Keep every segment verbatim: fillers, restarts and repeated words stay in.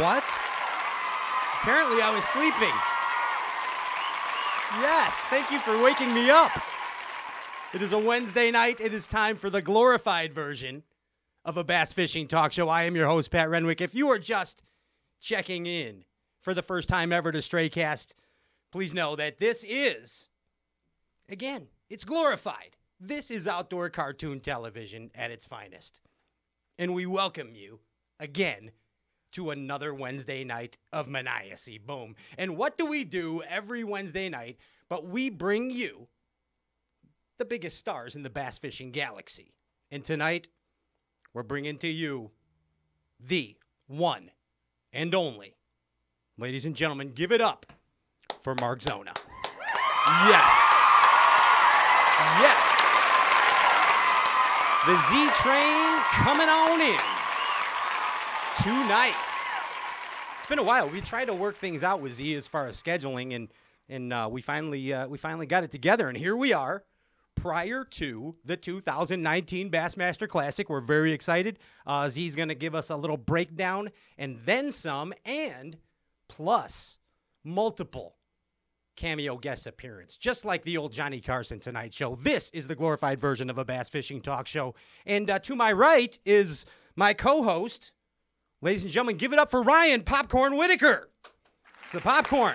What? Apparently I was sleeping. Yes, thank you for waking me up. It is a Wednesday night. It is time for the glorified version of a bass fishing talk show. I am your host, Pat Renwick. If you are just checking in for the first time ever to Straycast, please know that this is, again, it's glorified. This is outdoor cartoon television at its finest. And we welcome you again to another Wednesday night of maniacy. Boom. And what do we do every Wednesday night? But we bring you the biggest stars in the bass fishing galaxy. And tonight, we're bringing to you the one and only. Ladies and gentlemen, give it up for Mark Zona. Yes. Yes. The Z train coming on in tonight. It's been a while. We tried to work things out with Z as far as scheduling, and and uh, we finally uh, we finally got it together, and here we are. Prior to the two thousand nineteen Bassmaster Classic. We're very excited. Uh, Z's going to give us a little breakdown and then some, and plus multiple cameo guest appearance, just like the old Johnny Carson Tonight Show. This is the glorified version of a bass fishing talk show. And uh, to my right is my co-host. Ladies and gentlemen, give it up for Ryan Popcorn Whitaker. It's the popcorn.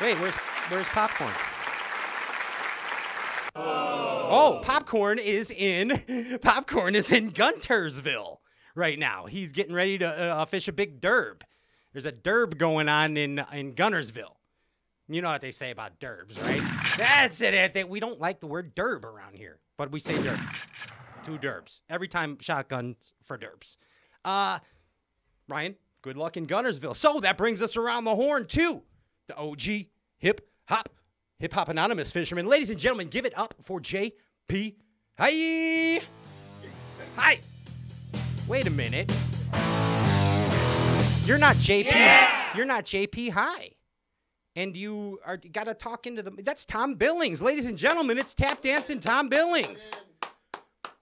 Wait, where's where's popcorn? Oh, popcorn is in popcorn is in Guntersville right now. He's getting ready to uh, fish a big derb. There's a derb going on in in Guntersville. You know what they say about derbs, right? That's it. That we don't like the word derb around here, but we say derb. Two derbs every time. Shotguns for derbs. Uh, Ryan, good luck in Guntersville. So that brings us around the horn too. The O G hip hop. Hip Hop Anonymous Fisherman. Ladies and gentlemen, give it up for J P High. Hi. Wait a minute. You're not J P. Yeah. You're not J P High. And you are got to talk into the... That's Tom Billings. Ladies and gentlemen, it's tap dancing Tom Billings.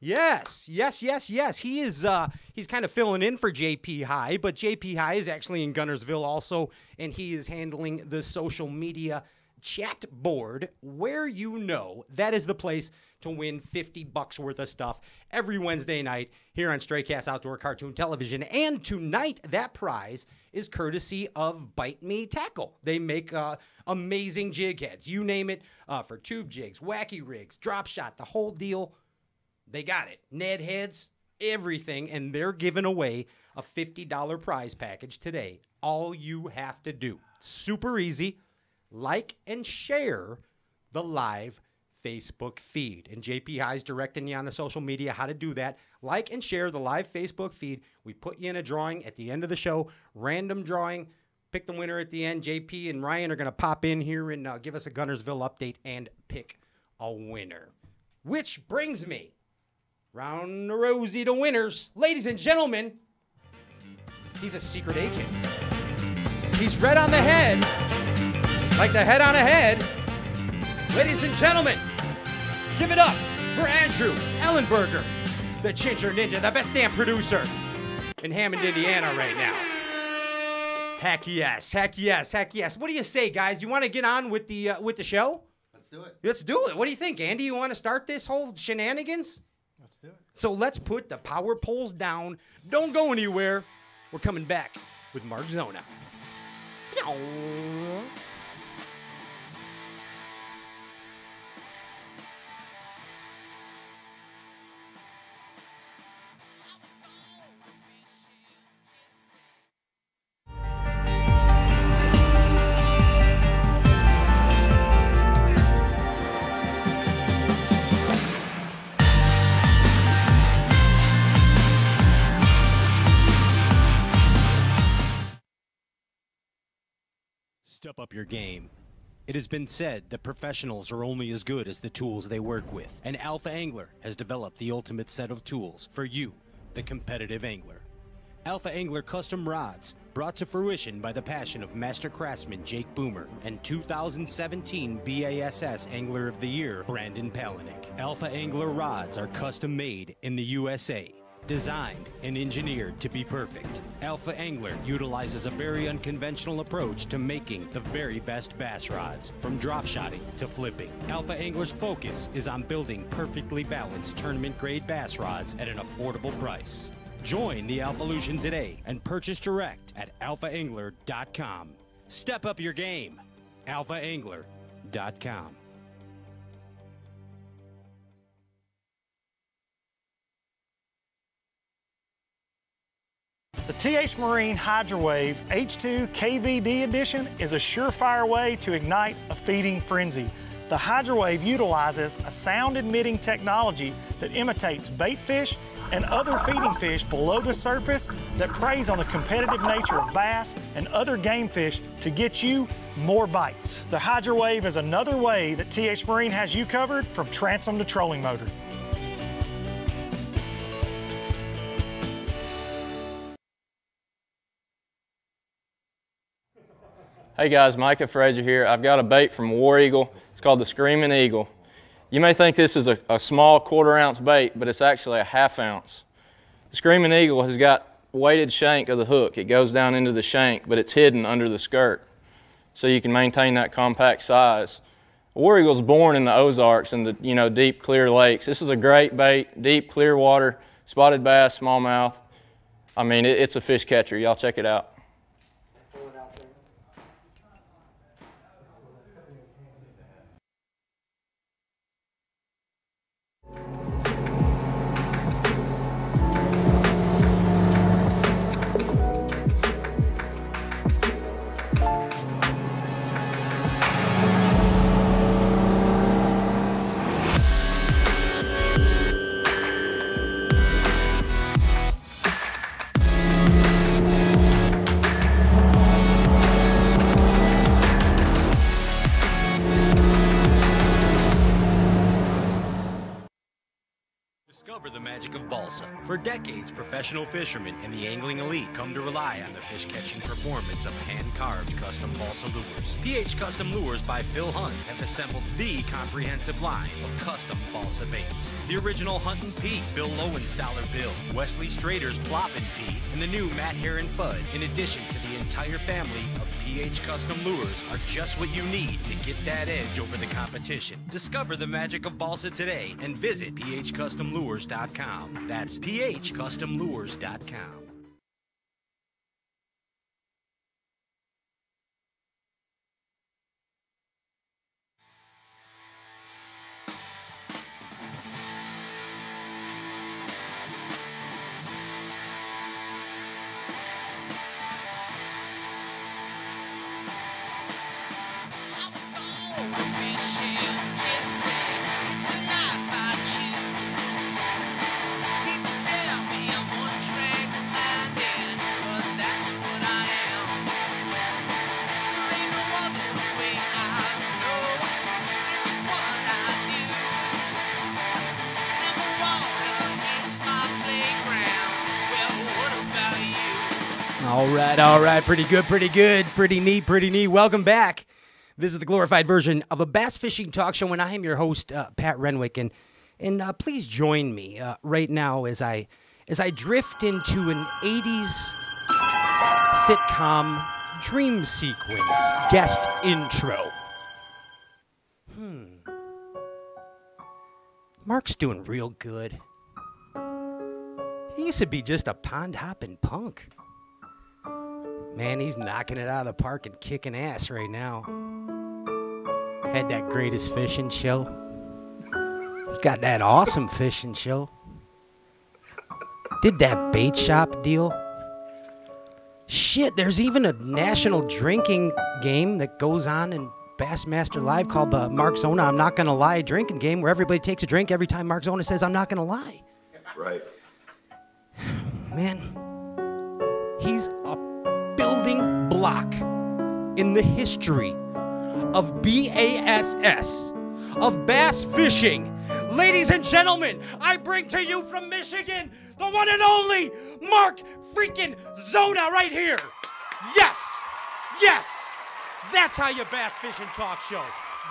Yes, yes, yes, yes. He is, uh, he's kind of filling in for J P High, but J P High is actually in Guntersville also, and he is handling the social media chat board, where you know that is the place to win fifty bucks worth of stuff every Wednesday night here on Straycast Outdoor Cartoon Television. And tonight, that prize is courtesy of Bite Me Tackle. They make uh, amazing jig heads. You name it, uh, for tube jigs, wacky rigs, drop shot, the whole deal. They got it. Ned heads, everything. And they're giving away a fifty dollar prize package today. All you have to do, super easy, like and share the live Facebook feed. And J P High's directing you on the social media how to do that. Like and share the live Facebook feed. We put you in a drawing at the end of the show. Random drawing. Pick the winner at the end. J P and Ryan are going to pop in here and uh, give us a Guntersville update and pick a winner. Which brings me round the rosy to winners. Ladies and gentlemen, he's a secret agent. He's red on the head. Like the head on a head. Ladies and gentlemen, give it up for Andrew Ellenberger, the Ginger Ninja, the best damn producer in Hammond, Indiana right now. Heck yes, heck yes, heck yes. What do you say, guys? You want to get on with the uh, with the show? Let's do it. Let's do it. What do you think, Andy? You want to start this whole shenanigans? Let's do it. So let's put the power poles down. Don't go anywhere. We're coming back with Mark Zona. Yow. Step up your game. It has been said that professionals are only as good as the tools they work with, and Alpha Angler has developed the ultimate set of tools for you, the competitive angler. Alpha Angler custom rods, brought to fruition by the passion of master craftsman Jake Boomer and two thousand seventeen B A S S Angler of the Year Brandon Palinick. Alpha Angler rods are custom made in the U S A. Designed and engineered to be perfect, Alpha Angler utilizes a very unconventional approach to making the very best bass rods, from drop shotting to flipping. Alpha Angler's focus is on building perfectly balanced tournament-grade bass rods at an affordable price. Join the Alphalusion today and purchase direct at alpha angler dot com. Step up your game, alpha angler dot com. The T H Marine Hydrowave H two K V D edition is a surefire way to ignite a feeding frenzy. The Hydrowave utilizes a sound-emitting technology that imitates baitfish and other feeding fish below the surface that preys on the competitive nature of bass and other game fish to get you more bites. The Hydrowave is another way that T H Marine has you covered from transom to trolling motor. Hey guys, Micah Frazier here. I've got a bait from War Eagle. It's called the Screaming Eagle. You may think this is a, a small quarter ounce bait, but it's actually a half ounce. The Screaming Eagle has got weighted shank of the hook. It goes down into the shank, but it's hidden under the skirt, so you can maintain that compact size. War Eagle's born in the Ozarks and the you know deep clear lakes. This is a great bait, deep clear water, spotted bass, smallmouth. I mean, it, it's a fish catcher. Y'all check it out. Discover the magic of balsa. For decades, professional fishermen and the angling elite come to rely on the fish-catching performance of hand-carved custom balsa lures. P H Custom Lures by Phil Hunt have assembled the comprehensive line of custom balsa baits. The original Hunt and Pete, Bill Lowen's Dollar Bill, Wesley Strader's Plop and Pete, and the new Matt Heron Fudd, in addition to the entire family of P H Custom Lures, are just what you need to get that edge over the competition. Discover the magic of balsa today and visit P H custom lures dot com. That's P H custom lures dot com. All right, pretty good, pretty good, pretty neat, pretty neat. Welcome back. This is the glorified version of a bass fishing talk show, and I am your host, uh, Pat Renwick, and and uh, please join me uh, right now as I as I drift into an eighties sitcom dream sequence guest intro. Hmm. Mark's doing real good. He used to be just a pond hopping punk. Man, he's knocking it out of the park and kicking ass right now. Had that greatest fishing show. He's got that awesome fishing show. Did that bait shop deal. Shit, there's even a national drinking game that goes on in Bassmaster Live called the Mark Zona I'm Not Gonna Lie drinking game, where everybody takes a drink every time Mark Zona says, I'm not gonna lie. Right. Man, he's up. Block in the history of B A S S, of bass fishing. Ladies and gentlemen, I bring to you from Michigan, the one and only Mark freaking Zona right here. Yes, yes, that's how you bass fishing talk show.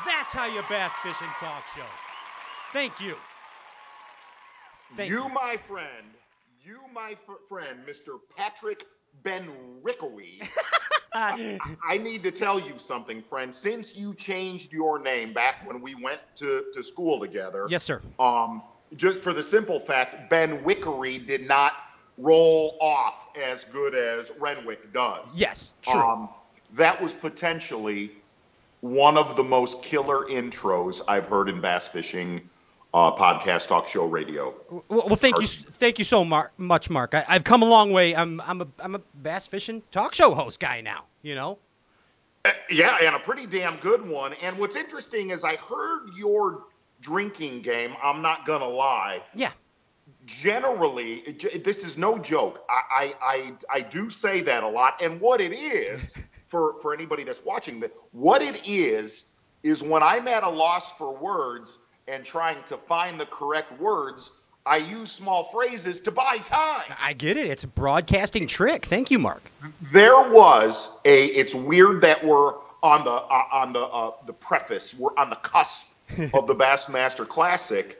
That's how you bass fishing talk show. Thank you. Thank you, you. my friend, You, my f- friend, Mister Patrick Benrickery, I, I need to tell you something, friend. Since you changed your name back when we went to, to school together. Yes, sir. Um, just for the simple fact, Benwickery did not roll off as good as Renwick does. Yes, true. Um, that was potentially one of the most killer intros I've heard in bass fishing uh, podcast, talk show, radio. Well, well thank you, thank you so mar- much, Mark. I, I've come a long way. I'm, I'm a, I'm a bass fishing talk show host guy now. You know. Uh, yeah, and a pretty damn good one. And what's interesting is I heard your drinking game. I'm not gonna lie. Yeah. Generally, this is no joke. I, I, I do say that a lot. And what it is, for, for anybody that's watching, that what it is, is when I'm at a loss for words and trying to find the correct words, I use small phrases to buy time. I get it. It's a broadcasting trick. Thank you, Mark. There was a, it's weird that we're on the, uh, on the, uh, the preface, we're on the cusp of the Bassmaster Classic.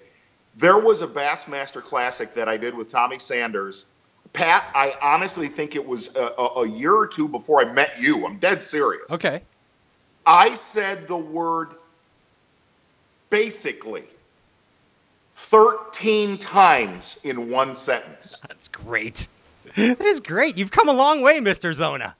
There was a Bassmaster Classic that I did with Tommy Sanders. Pat, I honestly think it was a, a, a year or two before I met you. I'm dead serious. Okay. I said the word basically thirteen times in one sentence. That's great. That is great. You've come a long way, Mister Zona.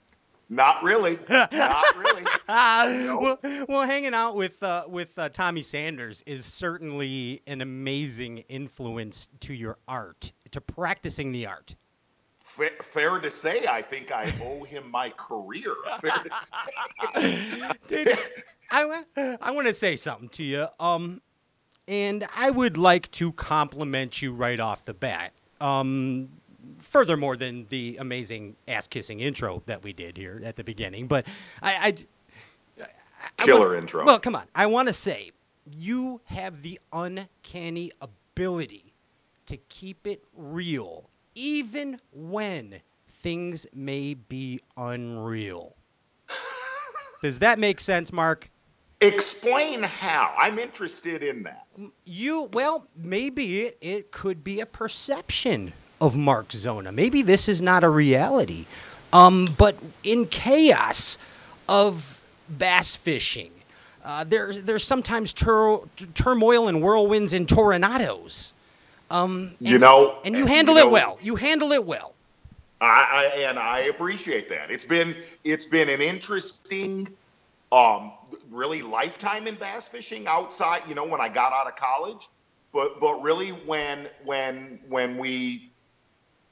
Not really. Not really. Uh, nope. well, well, hanging out with uh, with uh, Tommy Sanders is certainly an amazing influence to your art, to practicing the art. Fair, fair to say, I think I owe him my career. Fair to say. Dude, I, I want to say something to you, um, and I would like to compliment you right off the bat. Um Furthermore than the amazing ass-kissing intro that we did here at the beginning. But I... I, I Killer I wanna, intro. Well, come on. I want to say, you have the uncanny ability to keep it real, even when things may be unreal. Does that make sense, Mark? Explain how. I'm interested in that. You, well, maybe it, it could be a perception of Mark Zona. Maybe this is not a reality. Um, but in chaos of bass fishing, uh, there, there's sometimes tur- turmoil and whirlwinds and tornadoes. Um, and, you know. And you handle you know, it well. You handle it well. I, I And I appreciate that. It's been, it's been an interesting... Um, really lifetime in bass fishing outside, you know, when I got out of college. But but really when when when we...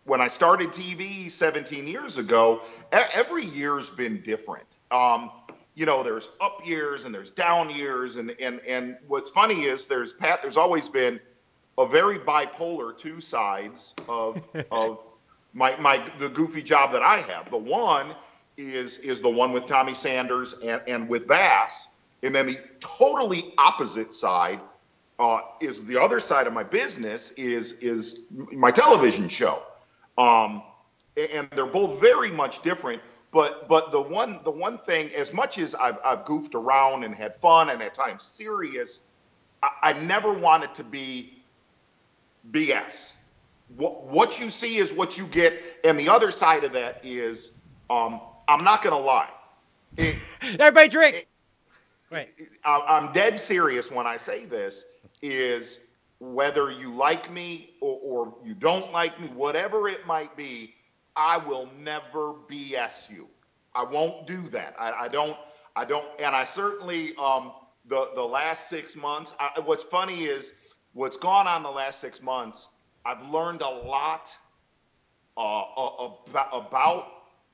When I started T V seventeen years ago, every year's been different. Um, you know, there's up years and there's down years, and and and what's funny is there's Pat. There's always been a very bipolar two sides of of my my the goofy job that I have. The one is is the one with Tommy Sanders and and with Bass, and then the totally opposite side uh, is the other side of my business is is my television show. Um, and they're both very much different, but, but the one, the one thing, as much as I've, I've goofed around and had fun and at times serious, I, I never want it to be B S. What, what you see is what you get. And the other side of that is, um, I'm not going to lie. It, Everybody drink. It, Wait. I, I'm dead serious when I say this is, whether you like me or, or you don't like me, whatever it might be, I will never B S you. I won't do that. I, I don't. I don't. And I certainly um, the the last six months. I, what's funny is what's gone on the last six months. I've learned a lot uh, about, about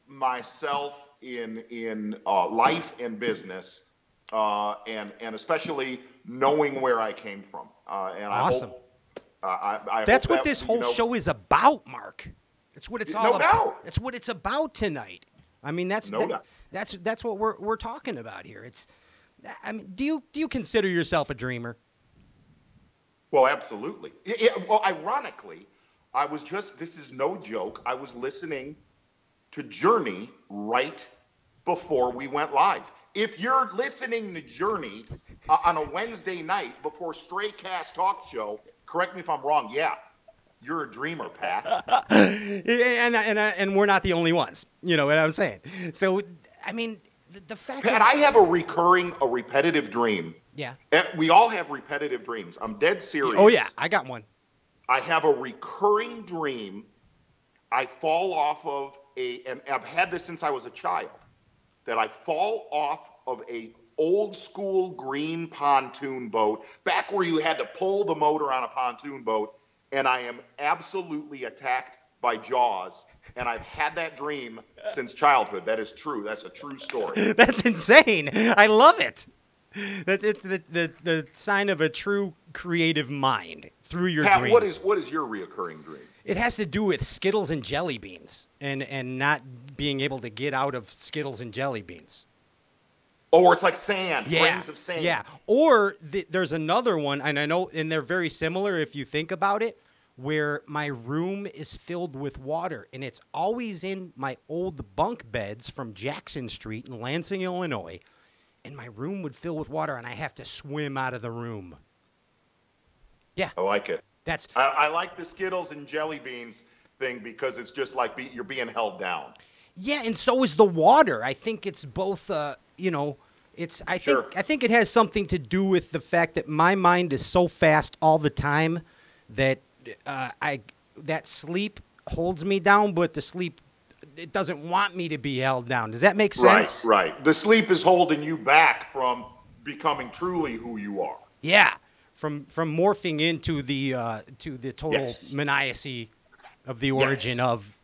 myself in in uh, life and business, uh, and and especially knowing where I came from. Uh, and awesome. I hope, uh, I, I That's hope what that, this whole you know, show is about, Mark. That's what it's all no about. Doubt. That's what it's about tonight. I mean, that's no that, that's that's what we're we're talking about here. It's, I mean, do you do you consider yourself a dreamer? Well, absolutely. It, it, well, ironically, I was just this is no joke. I was listening to Journey right before we went live. If you're listening to Journey uh, on a Wednesday night before Straycast Talk Show, correct me if I'm wrong, yeah, You're a dreamer, Pat. and and and we're not the only ones. You know what I'm saying? So, I mean, the, the fact Pat, that I have a recurring, a repetitive dream. Yeah. We all have repetitive dreams. I'm dead serious. Oh, yeah. I got one. I have a recurring dream. I fall off of a, and I've had this since I was a child, that I fall off of a old school green pontoon boat, back where you had to pull the motor on a pontoon boat, and I am absolutely attacked by Jaws, and I've had that dream since childhood. That is true. That's a true story. That's insane. I love it. That it's the, the the sign of a true creative mind through your Pat, dreams. What is what is your reoccurring dream? It has to do with Skittles and jelly beans, and and not being able to get out of Skittles and jelly beans. Or it's like sand, yeah. grains of sand. Yeah. Or th there's another one, and I know, and they're very similar if you think about it, where my room is filled with water, and it's always in my old bunk beds from Jackson Street in Lansing, Illinois. And my room would fill with water, and I have to swim out of the room. Yeah, I like it. That's I, I like the Skittles and jelly beans thing because it's just like be, you're being held down. Yeah, and so is the water. I think it's both. Uh, you know, it's I sure. think I think it has something to do with the fact that my mind is so fast all the time that uh, I that sleep holds me down, but the sleep. It doesn't want me to be held down. Does that make sense? Right, right. The sleep is holding you back from becoming truly who you are. Yeah, from from morphing into the uh, to the total yes. maniacy of the origin yes. of.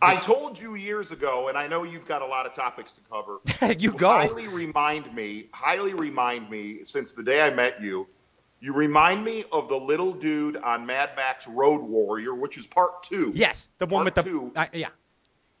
The... I told you years ago, and I know you've got a lot of topics to cover. you go. Highly remind me, highly remind me. Since the day I met you, you remind me of the little dude on Mad Max Road Warrior, which is part two. Yes, the one part with the two. Uh, yeah.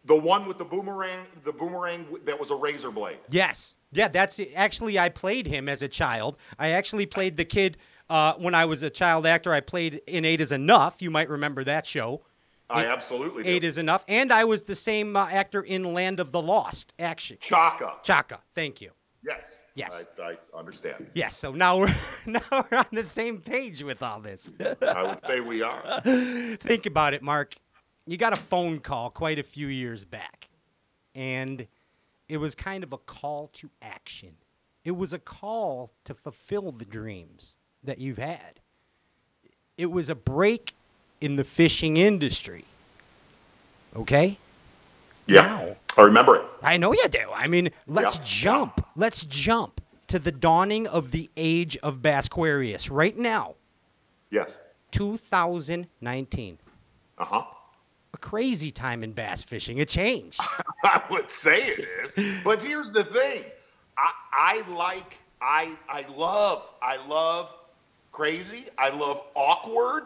The one with the boomerang, the boomerang that was a razor blade. Yes. Yeah, that's it. Actually, I played him as a child. I actually played the kid uh, when I was a child actor. I played in Eight is Enough. You might remember that show. I Eight, absolutely do. Eight is Enough. And I was the same uh, actor in Land of the Lost, actually. Chaka. Chaka. Thank you. Yes. Yes. I, I understand. Yes. So now we're, now we're on the same page with all this. I would say we are. Think about it, Mark. You got a phone call quite a few years back, and it was kind of a call to action. It was a call to fulfill the dreams that you've had. It was a break in the fishing industry. Okay? Yeah, now, I remember it. I know you do. I mean, let's yeah. jump. Let's jump to the dawning of the age of Bassquarius right now. Yes. two thousand nineteen. Uh-huh. A crazy time in bass fishing. It changed. I would say it is, but here's the thing. I, I like, I, I love, I love crazy. I love awkward.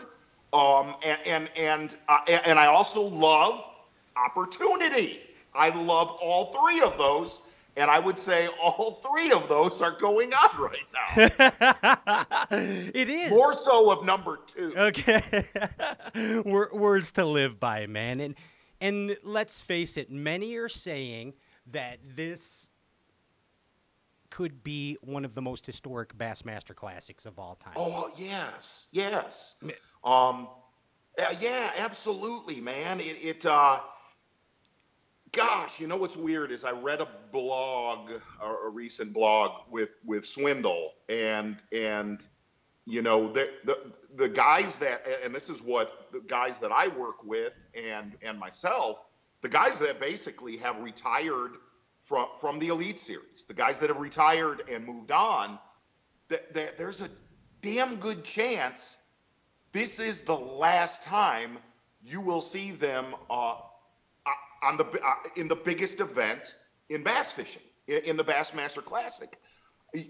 Um, and, and, and, uh, and I also love opportunity. I love all three of those. And I would say all three of those are going on right now. It is. More so of number two. Okay. Words to live by, man. And, and let's face it, many are saying that this could be one of the most historic Bassmaster Classics of all time. Oh, yes. Yes. Um, yeah, absolutely, man. It... it uh, Gosh, you know what's weird is I read a blog, or a recent blog with with Swindle, and and you know the the the guys that, and this is what the guys that I work with and and myself, the guys that basically have retired from from the Elite Series, the guys that have retired and moved on, that, that there's a damn good chance this is the last time you will see them. Uh, On the uh, in the biggest event in bass fishing, in, in the Bassmaster Classic,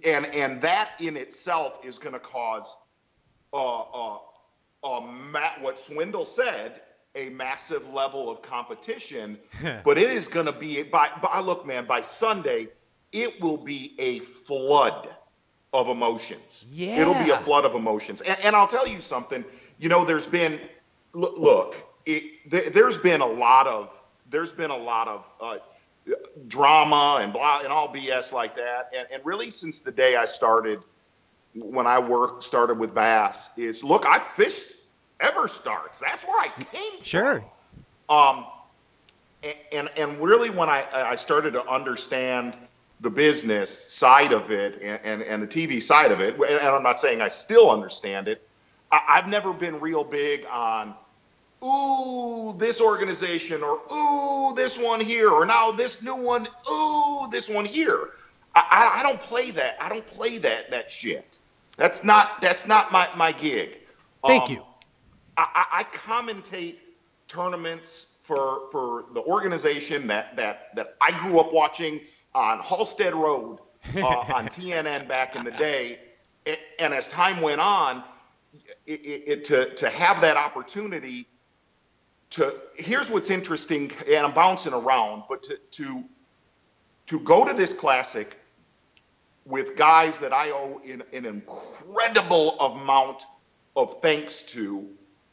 and and that in itself is going to cause, uh, uh, uh, Matt, what Swindle said, a massive level of competition. But it is going to be by by look, man, by Sunday, it will be a flood of emotions. Yeah, it'll be a flood of emotions. And, and I'll tell you something. You know, there's been look, look it, there, there's been a lot of There's been a lot of uh, drama and blah and all B S like that, and, and really since the day I started, when I worked started with bass, is look, I fished ever starts. That's where I came sure. from. Sure. Um, and, and really when I, I started to understand the business side of it and, and, and the T V side of it, and I'm not saying I still understand it, I, I've never been real big on, ooh, this organization, or ooh, this one here, or now this new one, ooh, this one here. I, I don't play that. I don't play that that shit. That's not that's not my, my gig. Thank um, you. I, I commentate tournaments for for the organization that that that I grew up watching on Halstead Road uh, on T N N back in the day. It, and as time went on, it, it, it, to to have that opportunity to here's what's interesting, and I'm bouncing around, but to to to go to this classic with guys that I owe in, an incredible amount of thanks to,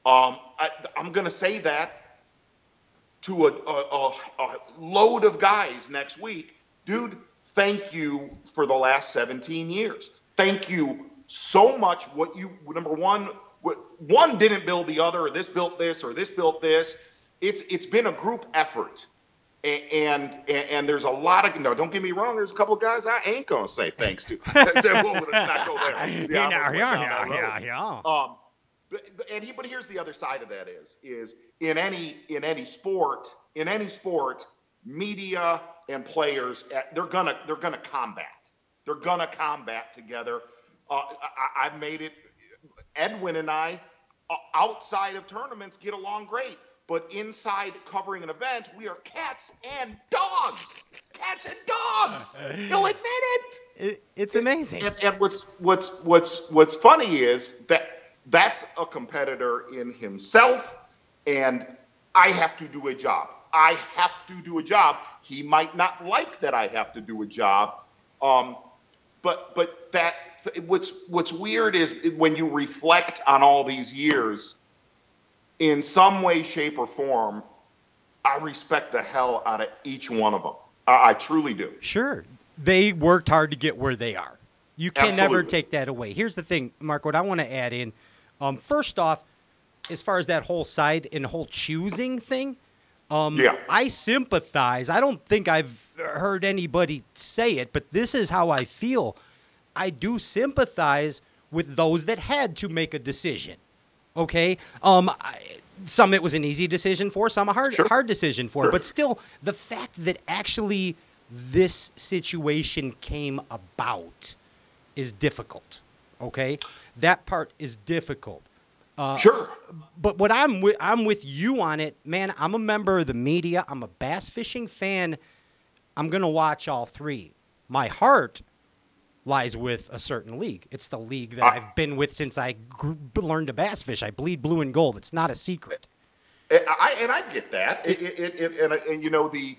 um, I, I'm going to say that to a, a, a load of guys next week. Dude, thank you for the last seventeen years. Thank you so much. What you, number one, what, one didn't build the other, or this built this, or this built this. It's it's been a group effort. And, and and there's a lot of, no, don't get me wrong, there's a couple of guys I ain't going to say thanks to. Let's not go there. See, yeah, yeah, yeah, yeah. Um, but, and he, but here's the other side of that is, is in any, in any sport, in any sport, media and players, they're going to, they're going to combat. They're going to combat together. Uh, I, I made it, Edwin and I, uh, outside of tournaments, get along great. But inside covering an event, we are cats and dogs. Cats and dogs. He'll admit it. it it's amazing. And, and what's what's what's what's funny is that that's a competitor in himself, and I have to do a job. I have to do a job. He might not like that I have to do a job, um, but but that what's what's weird is when you reflect on all these years. In some way, shape, or form, I respect the hell out of each one of them. I, I truly do. Sure. They worked hard to get where they are. You can Absolutely. Never take that away. Here's the thing, Mark, what I want to add in. Um, first off, as far as that whole side and whole choosing thing, um, yeah. I sympathize. I don't think I've heard anybody say it, but this is how I feel. I do sympathize with those that had to make a decision. Okay, um, I, some it was an easy decision for, some a hard sure. hard decision for. Sure. But still, the fact that actually this situation came about is difficult. Okay, that part is difficult. Uh, sure. But what I'm with, I'm with you on it, man. I'm a member of the media. I'm a bass fishing fan. I'm gonna watch all three. My heart lies with a certain league. It's the league that uh, I've been with since I grew, learned to bass fish. I bleed blue and gold. It's not a secret. I, and I get that. It, it, it, it, and, and you know the,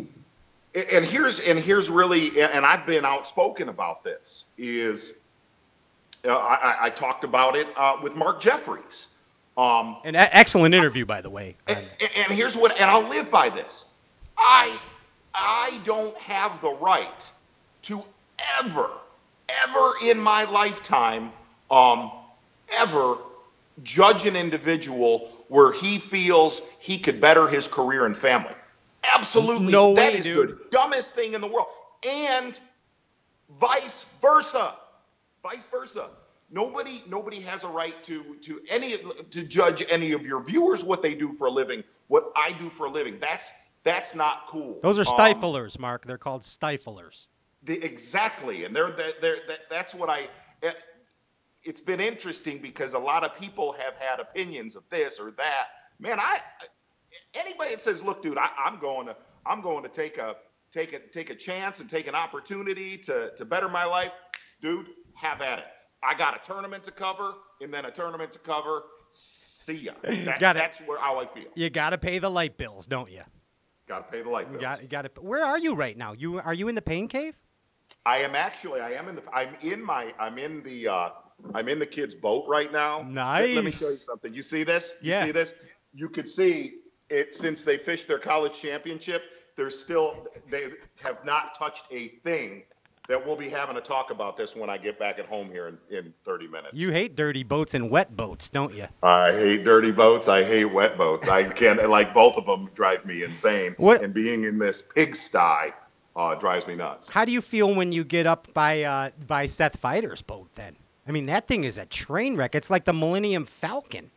and here's and here's really, and I've been outspoken about this. Is uh, I, I talked about it uh, with Mark Jeffries. Um, An excellent interview, I, by the way. And, and here's what, and I'll live by this. I I don't have the right to ever. ever in my lifetime, um, ever judge an individual where he feels he could better his career and family. Absolutely. No that way, is dude. The dumbest thing in the world. And vice versa. Vice versa. Nobody nobody has a right to to any to judge any of your viewers what they do for a living, what I do for a living. That's that's not cool. Those are stiflers, um, Mark. They're called stiflers. The, exactly, and they're, they're, they're, that's what I, it's been interesting because a lot of people have had opinions of this or that. Man, I, anybody that says, look, dude, I, I'm going to, I'm going to take a, take a, take a chance and take an opportunity to, to better my life, dude, have at it. I got a tournament to cover and then a tournament to cover, see ya. That, gotta, that's where, how I feel. You got to pay the light bills, don't you? Got to pay the light bills. Got, got to, where are you right now? You, are you in the pain cave? I am actually. I am in the. I'm in my. I'm in the. Uh, I'm in the kid's boat right now. Nice. Let, let me show you something. You see this? You yeah. See this? You could see it since they fished their college championship. They're still. They have not touched a thing. that we'll be having a talk about this when I get back at home here in, in thirty minutes. You hate dirty boats and wet boats, don't you? I hate dirty boats. I hate wet boats. I can't, like, both of them drive me insane. What? And being in this pigsty uh, drives me nuts. How do you feel when you get up by uh, by Seth Feider's boat then? I mean, that thing is a train wreck. It's like the Millennium Falcon.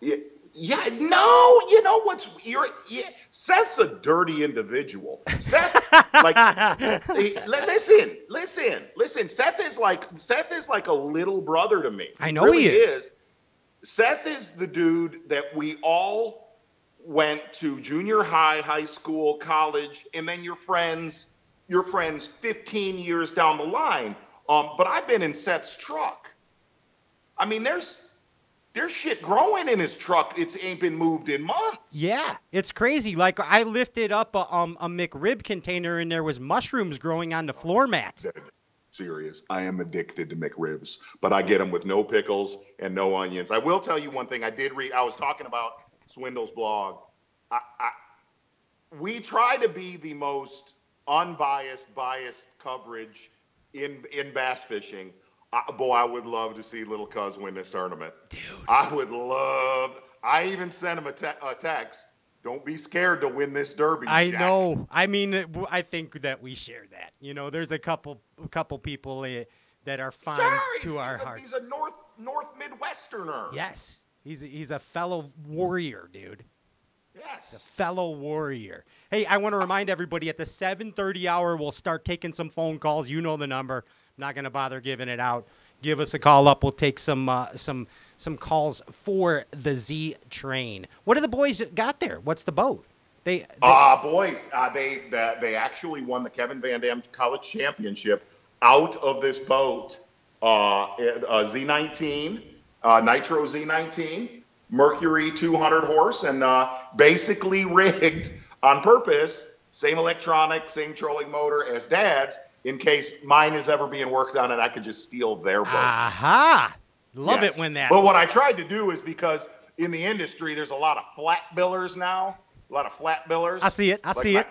Yeah, yeah no, you know what's... You're, yeah, Seth's a dirty individual. Seth, like... he, listen, listen, listen. Seth is like Seth is like a little brother to me. I know really he is. is. Seth is the dude that we all went to junior high, high school, college, and then your friends, your friends fifteen years down the line. Um, but I've been in Seth's truck. I mean, there's there's shit growing in his truck. It's ain't been moved in months. Yeah, it's crazy. Like, I lifted up a, um, a McRib container, and there was mushrooms growing on the floor mat. Serious. I am addicted to McRibs, but I get them with no pickles and no onions. I will tell you one thing. I did read. I was talking about Swindle's blog. I, I, we try to be the most unbiased, biased coverage in in bass fishing. I, boy, I would love to see little Cuz win this tournament. Dude. I would love. I even sent him a, te a text. Don't be scared to win this derby. I Jack. know. I mean, I think that we share that. You know, there's a couple a couple people uh, that are fond Jerry's, to our a, hearts. He's a North North Midwesterner. Yes, he's a, he's a fellow warrior, dude. Yes. The fellow warrior. Hey, I want to remind everybody at the seven thirty hour, we'll start taking some phone calls. You know the number. I'm not going to bother giving it out. Give us a call up. We'll take some uh, some some calls for the Z Train. What do the boys got there? What's the boat? They, they uh, boys, uh, they, they they actually won the Kevin Van Dam College Championship out of this boat. Uh, uh, Z nineteen, uh, Nitro Z nineteen. Mercury two hundred horse, and uh, basically rigged on purpose, same electronic, same trolling motor as Dad's, in case mine is ever being worked on and I could just steal their boat. Aha! Love yes. it when that. But what I tried to do is, because in the industry, there's a lot of flat billers now, a lot of flat billers. I see it. I like see my, it.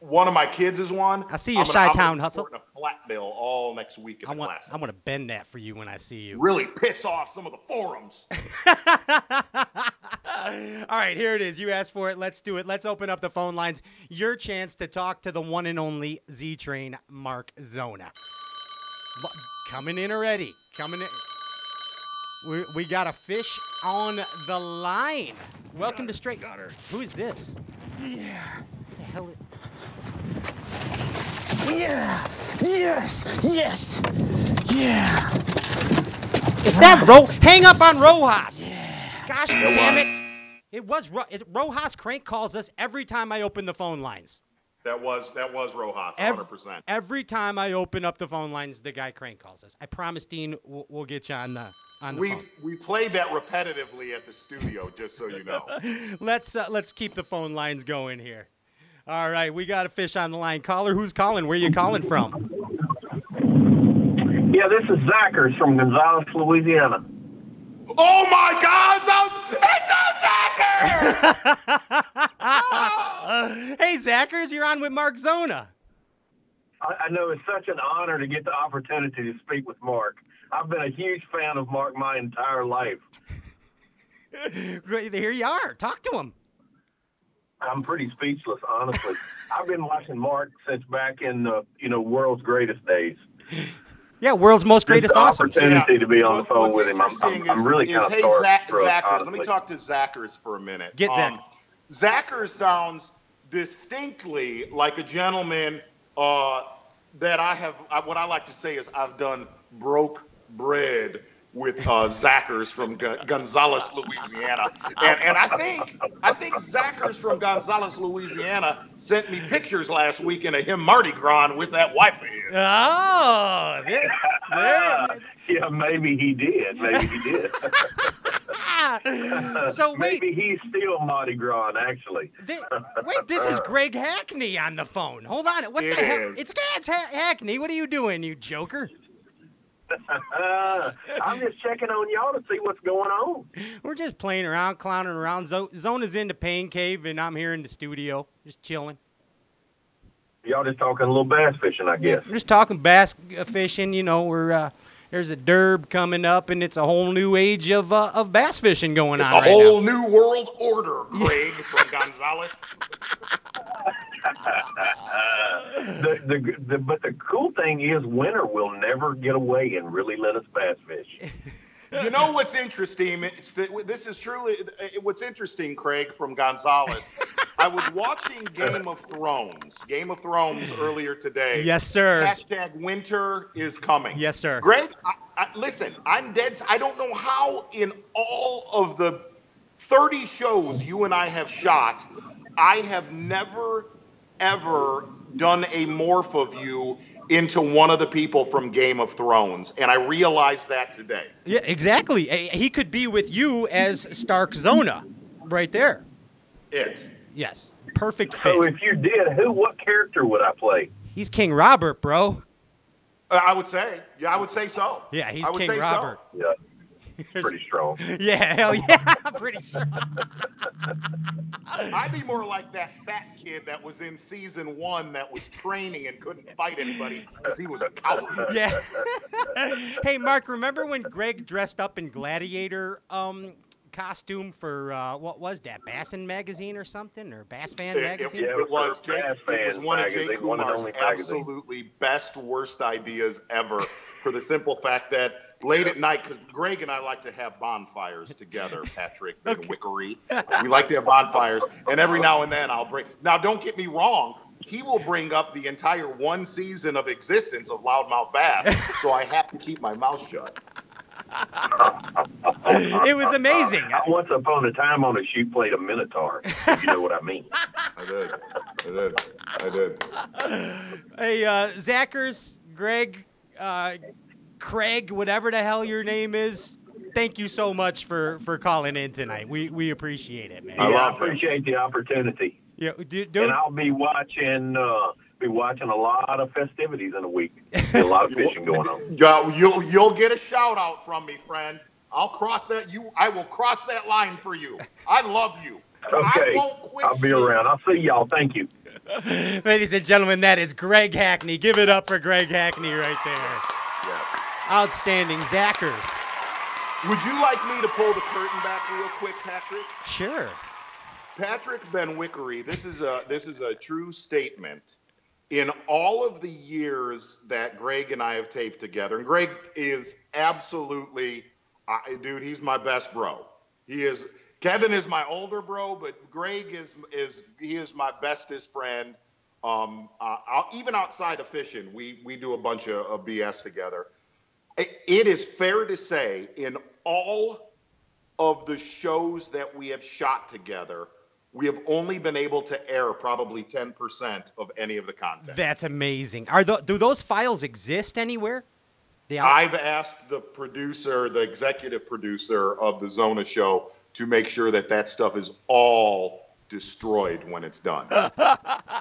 One of my kids is one. I see your Chi-Town hustle. I'm going to flat bill all next week in the class. I want to bend that for you when I see you. Really piss off some of the forums. All right, here it is. You asked for it. Let's do it. Let's open up the phone lines. Your chance to talk to the one and only Z-Train, Mark Zona. Coming in already. Coming in. We, we got a fish on the line. Welcome to Straight. Got her. Who is this? Yeah. What the hell is... Yeah! Yes! Yes! Yeah! Is that Ro? Hang up on Roadhouse! Yeah. Gosh it damn was. it! It was Ro it, Roadhouse. Crank calls us every time I open the phone lines. That was that was Roadhouse, one hundred percent. Every time I open up the phone lines, the guy Crank calls us. I promise, Dean, we'll, we'll get you on the on the We've, phone. We played that repetitively at the studio, just so you know. Let's uh, let's keep the phone lines going here. All right, we got a fish on the line. Caller, who's calling? Where are you calling from? Yeah, this is Zachary from Gonzales, Louisiana. Oh, my God! It's a Zachary! Oh! Hey, Zachary, you're on with Mark Zona. I, I know it's such an honor to get the opportunity to speak with Mark. I've been a huge fan of Mark my entire life. Here you are. Talk to him. I'm pretty speechless, honestly. I've been watching Mark since back in the, you know, world's greatest days. Yeah, world's most greatest awesome. Opportunity yeah. to be on well, the phone with him. I'm, I'm, is, I'm really is, kind is, of Hey, Zachers, let me talk to Zachers for a minute. Get um, Zach. Zachers sounds distinctly like a gentleman uh, that I have. I, what I like to say is I've done broke bread with uh, Zachers from G Gonzales, Louisiana, and and I think I think Zachers from Gonzales, Louisiana, sent me pictures last weekend of him Mardi Gras with that wife of his. Oh, there, there. Yeah, maybe he did. Maybe he did. So wait, maybe he's still Mardi Gras, actually. Th wait, this is Greg Hackney on the phone. Hold on, what it the hell? It's it's ha Hackney. What are you doing, you joker? uh, I'm just checking on y'all to see what's going on. We're just playing around, clowning around. Zona's in the pain cave, and I'm here in the studio, just chilling. y'all just talking a little bass fishing, I guess. Yeah, we're just talking bass fishing. You know, we're uh, there's a derb coming up, and it's a whole new age of uh, of bass fishing going it's on. A right whole now. New world order, Greg from Gonzales. the, the, the, but the cool thing is, winter will never get away and really let us bass fish. You know what's interesting? It's that this is truly what's interesting, Craig from Gonzales. I was watching Game of Thrones. Game of Thrones earlier today. Yes, sir. Hashtag winter is coming. Yes, sir. Greg, I, I, listen, I'm dead. I don't know how in all of the thirty shows you and I have shot, I have never, ever done a morph of you into one of the people from Game of Thrones, and I realized that today. Yeah, exactly. He could be with you as Stark Zona right there. It. Yes, perfect fit. So if you did, who, what character would I play? He's King Robert, bro. Uh, I would say. Yeah, I would say so. Yeah, he's I would King say Robert. So. Yeah. Pretty strong. Yeah, hell yeah, pretty strong. I'd be more like that fat kid that was in season one that was training and couldn't fight anybody because he was a coward. Yeah. Hey, Mark, remember when Greg dressed up in gladiator um, costume for, uh, what was that, Bassin magazine or something, or Bass Fan it, magazine? It, it, it was. Jay, it was one magazine, of Jay Kumar's absolutely best, worst ideas ever for the simple fact that late at night, because Greg and I like to have bonfires together, Patrick, and okay. Wickery. We like to have bonfires, and every now and then I'll bring... Now, don't get me wrong. He will bring up the entire one season of existence of Loudmouth Bass, so I have to keep my mouth shut. It was amazing. Once upon a time on a shoot played a minotaur, if you know what I mean. I did. I did. I did. Hey, uh, Zachers, Greg... Uh, Craig, whatever the hell your name is, thank you so much for, for calling in tonight. We we appreciate it, man. Yeah, I appreciate the opportunity. Yeah, do, do and I'll be watching uh, be watching a lot of festivities in a week. A lot of fishing going on. You'll, you'll you'll get a shout out from me, friend. I'll cross that you. I will cross that line for you. I love you. Okay. I won't quit. I'll be around. I'll see y'all. Thank you, ladies and gentlemen. That is Greg Hackney. Give it up for Greg Hackney right there. Yes. Outstanding. Zachers, would you like me to pull the curtain back real quick, Patrick? Sure. Patrick Van Wickery, this is a this is a true statement. In all of the years that Greg and I have taped together, and Greg is absolutely, uh, dude, he's my best bro. He is. Kevin is my older bro, but Greg is is he is my bestest friend. Um, uh, I'll, even outside of fishing, we we do a bunch of, of B S together. It is fair to say in all of the shows that we have shot together, we have only been able to air probably ten percent of any of the content. That's amazing. Are the, do those files exist anywhere? The out- I've asked the producer, the executive producer of the Zona show to make sure that that stuff is all destroyed when it's done.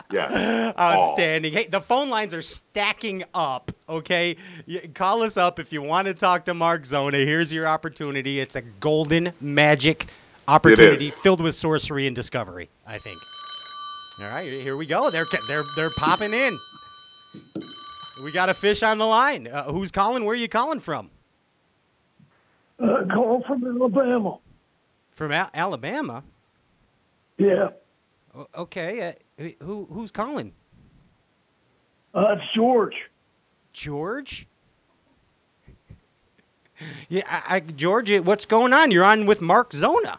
Yeah. Outstanding. All. Hey, the phone lines are stacking up, okay? You, call us up if you want to talk to Mark Zona. Here's your opportunity. It's a golden magic opportunity filled with sorcery and discovery, I think. All right, here we go. They're they're they're popping in. We got a fish on the line. Uh, who's calling? Where are you calling from? Uh, calling from Alabama. From Al- Alabama? Yeah. Okay. Uh, who who's calling? Uh, it's George. George? Yeah, I, I, George. What's going on? You're on with Mark Zona.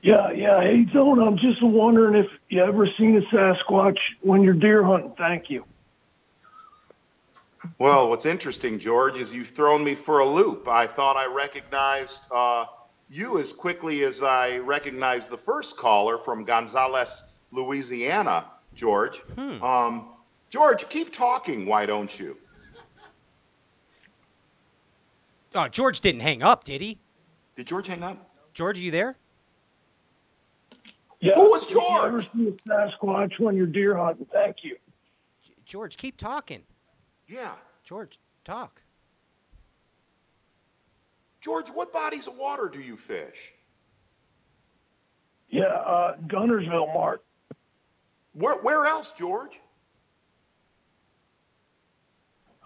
Yeah, yeah. Hey, Zona. I'm just wondering if you ever seen a Sasquatch when you're deer hunting. Thank you. Well, what's interesting, George, is you've thrown me for a loop. I thought I recognized. Uh, You as quickly as I recognize the first caller from Gonzales, Louisiana, George. Hmm. Um, George, keep talking, why don't you? Oh, George didn't hang up, did he? Did George hang up? George, are you there? Yeah. Who was George? You ever see a Sasquatch when you're deer hunting? Thank you. George, keep talking. Yeah. George, talk. George, what bodies of water do you fish? Yeah, uh, Guntersville, Mark. Where, where else, George?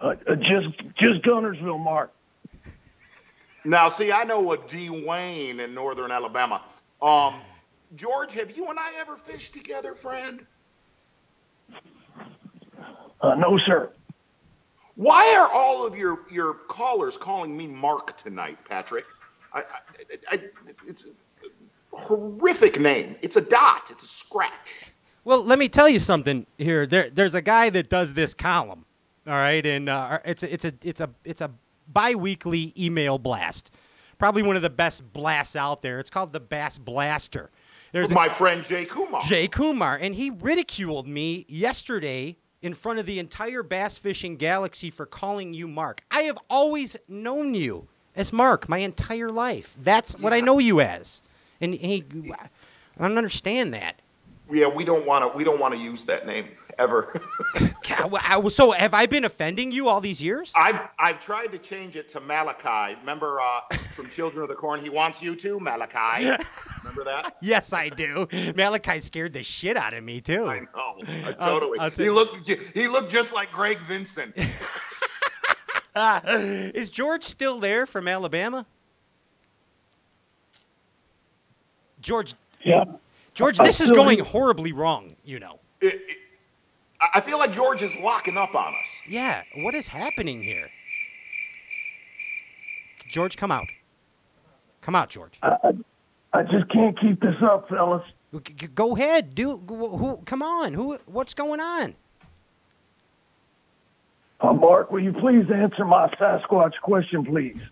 Uh, just just Guntersville, Mark. Now, see, I know a Dwayne in northern Alabama. Um, George, have you and I ever fished together, friend? Uh, no, sir. Why are all of your, your callers calling me Mark tonight, Patrick? I, I, I, it's a horrific name. It's a dot. It's a scratch. Well, let me tell you something here. There, there's a guy that does this column, all right, and uh, it's a, it's a it's a it's a biweekly email blast. Probably one of the best blasts out there. It's called the Bass Blaster. There's my a, friend Jay Kumar. Jay Kumar, and he ridiculed me yesterday in front of the entire bass fishing galaxy for calling you Mark. I have always known you as Mark my entire life. That's what yeah. I know you as, and he, I don't understand that. Yeah, we don't want to. We don't want to use that name ever. So, have I been offending you all these years? I've I've tried to change it to Malachi. Remember uh, from Children of the Corn? He wants you to Malachi. Remember that? Yes, I do. Malachi scared the shit out of me too. I know. I totally. Uh, he looked. He looked just like Greg Vincent. uh, is George still there from Alabama? George. Yeah. George, this is going horribly wrong, you know. It, it, I feel like George is locking up on us. Yeah, what is happening here? George, come out. Come out, George. I, I just can't keep this up, fellas. Go ahead, do. Who? Come on, who? What's going on? Uh, Mark, will you please answer my Sasquatch question, please?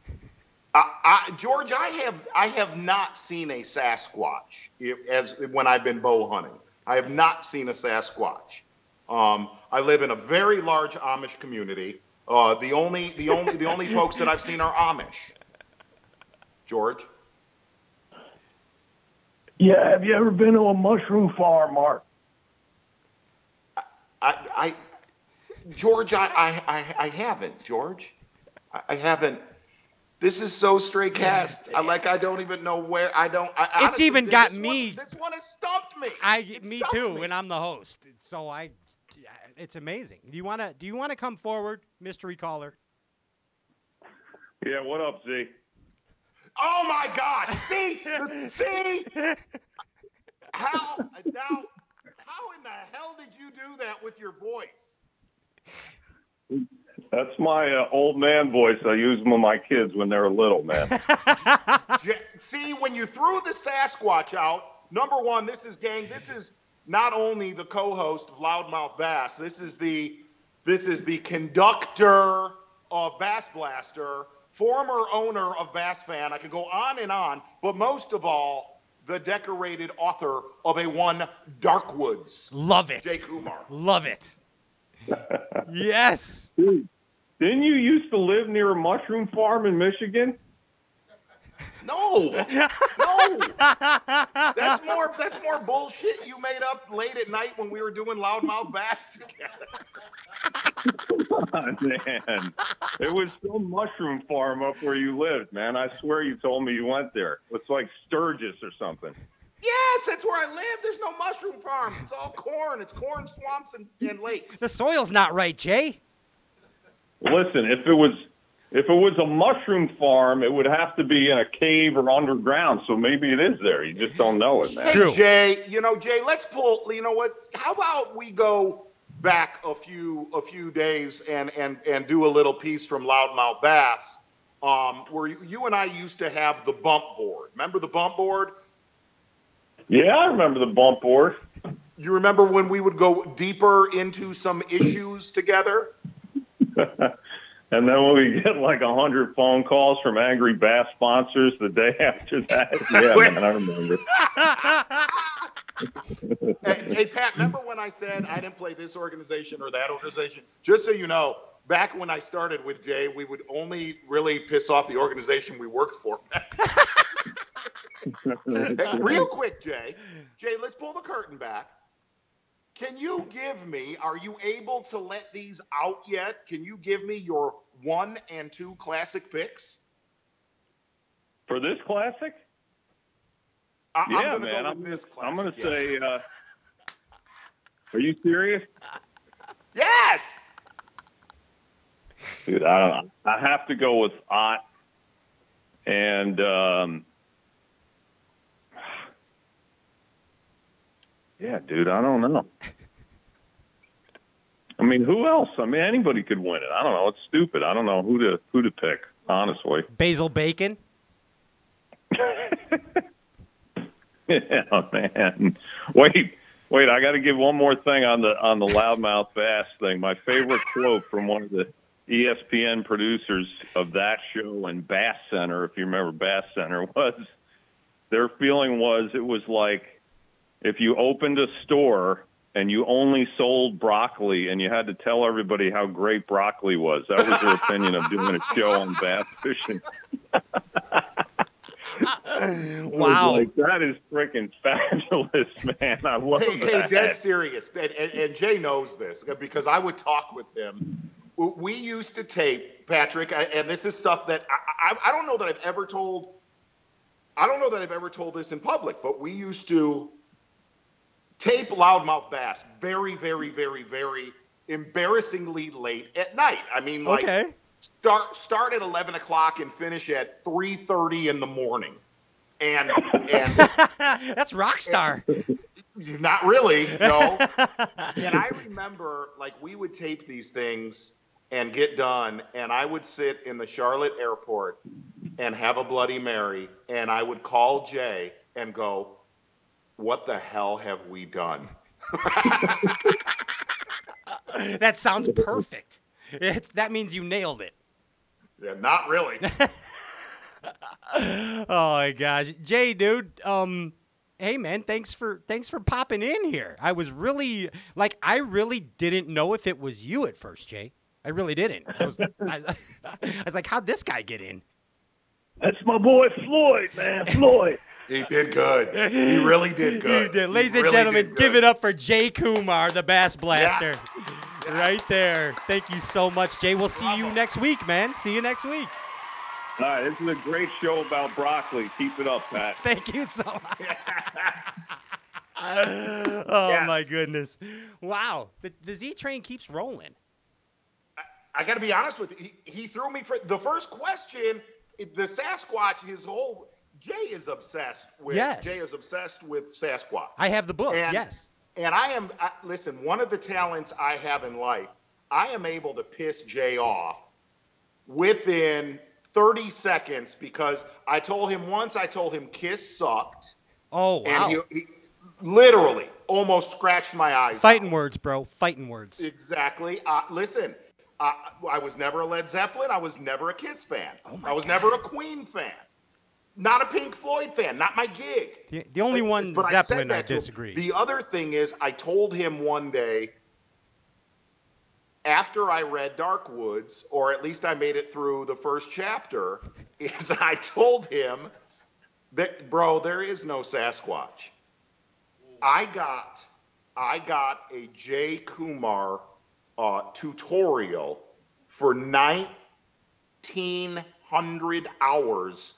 Uh, I, George, I have I have not seen a Sasquatch as when I've been bow hunting. I have not seen a Sasquatch. Um, I live in a very large Amish community. Uh, the only the only the only folks that I've seen are Amish. George? Yeah, have you ever been to a mushroom farm, Mark? I I, I George, I, I I I haven't, George. I, I haven't. This is so Straycast. I like. I don't even know where. I don't. I, it's honestly, even got me. One, this one has stumped me. I. It me too. Me. And I'm the host. So I. It's amazing. Do you wanna? Do you wanna come forward, mystery caller? Yeah. What up, Z? Oh my God. See. See. How now? How in the hell did you do that with your voice? That's my uh, old man voice. I use them with my kids when they're little, man. See, when you threw the Sasquatch out, number one, this is gang. This is not only the co-host of Loudmouth Bass. This is the this is the conductor of Bass Blaster, former owner of Bass Fan. I could go on and on, but most of all, the decorated author of a one Darkwoods. Love it, Jay Kumar. Love it. Yes. Dude, didn't you used to live near a mushroom farm in Michigan? No. No. That's more that's more bullshit you made up late at night when we were doing Loudmouth Bass together. Oh, man. There was some mushroom farm up where you lived, man. I swear you told me you went there. It's like Sturgis or something. Yes, that's where I live. There's no mushroom farms. It's all corn. It's corn swamps and, and lakes. The soil's not right, Jay. Listen, if it was if it was a mushroom farm, it would have to be in a cave or underground. So maybe it is there. You just don't know it, man. Hey, true. Jay, you know, Jay, let's pull. You know what? How about we go back a few a few days and and and do a little piece from Loudmouth Bass, um, where you, you and I used to have the bump board. Remember the bump board? Yeah, I remember the bump board. You remember when we would go deeper into some issues together? And then when we get like a hundred phone calls from angry bass sponsors the day after that. Yeah, man, I remember. hey, hey, Pat, remember when I said I didn't play this organization or that organization? Just so you know, back when I started with Jay, we would only really piss off the organization we worked for. Real quick, Jay. Jay, let's pull the curtain back. Can you give me, are you able to let these out yet? Can you give me your one and two classic picks? For this classic? I, yeah, I'm gonna man. Go with I'm, this classic, I'm going to yeah. say, uh, Are you serious? Yes. Dude, I don't know. I have to go with Ott and um, yeah, dude, I don't know. I mean, who else? I mean, anybody could win it. I don't know. It's stupid. I don't know who to who to pick, honestly. Basil Bacon? Yeah, oh, man. Wait, wait. I got to give one more thing on the on the loudmouth bass thing. My favorite quote from one of the E S P N producers of that show and Bass Center, if you remember Bass Center, was their feeling was it was like if you opened a store and you only sold broccoli, and you had to tell everybody how great broccoli was. That was your opinion of doing a show on bass fishing. Wow. Like, that is freaking fabulous, man. I love hey, that. Hey, dead serious. And, and, and Jay knows this because I would talk with him. We used to tape, Patrick, and this is stuff that I, I, I don't know that I've ever told. I don't know that I've ever told this in public, but we used to tape loudmouth bass very, very, very, very embarrassingly late at night. I mean, like okay. start start at eleven o'clock and finish at three thirty in the morning. And and that's rock star. And, not really, no. And I remember, like, we would tape these things and get done, and I would sit in the Charlotte airport and have a Bloody Mary, and I would call Jay and go, what the hell have we done? That sounds perfect. It's, that means you nailed it. Yeah, not really. Oh, my gosh. Jay, dude, um, hey, man, thanks for thanks for popping in here. I was really, like, I really didn't know if it was you at first, Jay. I really didn't. I was, I, I was like, how'd this guy get in? That's my boy Floyd, man. Floyd. He did good. He really did good. He did. Ladies he and really gentlemen, give it up for Jay Kumar, the Bass Blaster. Yeah. Yeah. Right there. Thank you so much, Jay. We'll see you next week, man. See you next week. All right. This is a great show about broccoli. Keep it up, Pat. Thank you so much. Yes. Oh, yes. My goodness. Wow. The, the Z train keeps rolling. I, I got to be honest with you. He, he threw me for the first question. The Sasquatch, his whole Jay is obsessed with. Yes. Jay is obsessed with Sasquatch. I have the book. And, yes. And I am I, listen. One of the talents I have in life, I am able to piss Jay off within thirty seconds because I told him once. I told him Kiss sucked. Oh wow! And he, he literally almost scratched my eyes. Fighting out. Words, bro. Fighting words. Exactly. Uh, listen. Uh, I was never a Led Zeppelin. I was never a Kiss fan. Oh I was God. never a Queen fan. Not a Pink Floyd fan. Not my gig. The, the only but, one but Zeppelin I, I disagree. The other thing is I told him one day after I read Dark Woods, or at least I made it through the first chapter, is I told him that, bro, there is no Sasquatch. I got, I got a Jay Kumar Uh, tutorial for nineteen hundred hours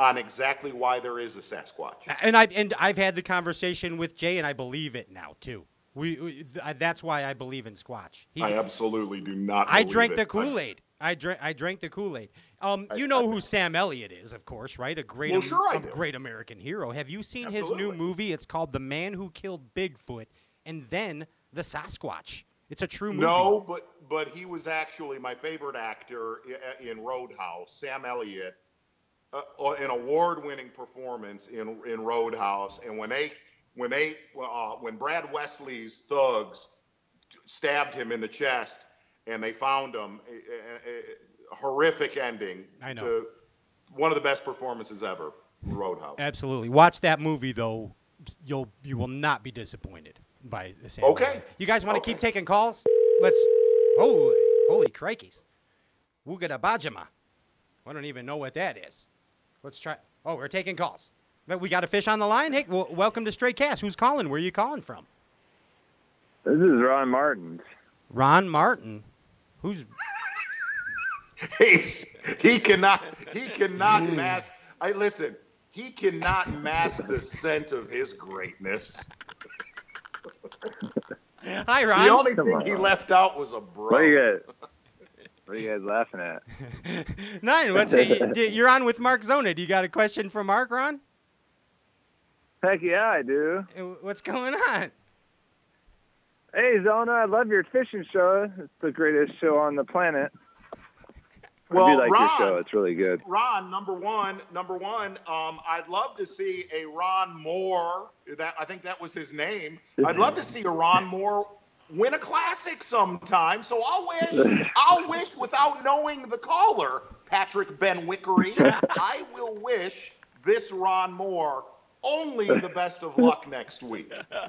on exactly why there is a Sasquatch. And I've, and I've had the conversation with Jay, and I believe it now, too. We, we th- That's why I believe in Squatch. He, I absolutely do not believe I drank it. the Kool-Aid. I, I, dra- I drank the Kool-Aid. Um, I, you know I, who I, Sam Elliott is, of course, right? A great, well, am- sure I a great American hero. Have you seen absolutely. his new movie? It's called The Man Who Killed Bigfoot and then The Sasquatch. It's a true movie. No, but but he was actually my favorite actor in Roadhouse, Sam Elliott, uh, an award-winning performance in in Roadhouse. And when they when they uh, when Brad Wesley's thugs stabbed him in the chest and they found him, a, a, a horrific ending. I know. To one of the best performances ever, Roadhouse. Absolutely. Watch that movie though. You'll you will not be disappointed. By the same okay. Way. You guys want to okay. keep taking calls? Let's. Holy, holy crikeys. Woogadabajima. I don't even know what that is. Let's try. Oh, we're taking calls. But we got a fish on the line. Hey, well, welcome to Straycast. Who's calling? Where are you calling from? This is Ron Martens. Ron Martin. Who's? He's he cannot he cannot mask. I listen. He cannot mask the scent of his greatness. Hi, Ron. The only Come thing on, he Ron. left out was a bro. What are you guys, what are you guys laughing at? None. What's it? You're on with Mark Zona. Do you got a question for Mark, Ron? Heck yeah, I do. What's going on? Hey, Zona, I love your fishing show. It's the greatest show on the planet. Well, I do like Ron, your show. It's really good. Ron, number one, number one, um, I'd love to see a Ron Moore. That I think that was his name. I'd love to see a Ron Moore win a classic sometime. So I'll wish, I'll wish without knowing the caller, Patrick Ben Wickery, I will wish this Ron Moore only the best of luck next week. Uh,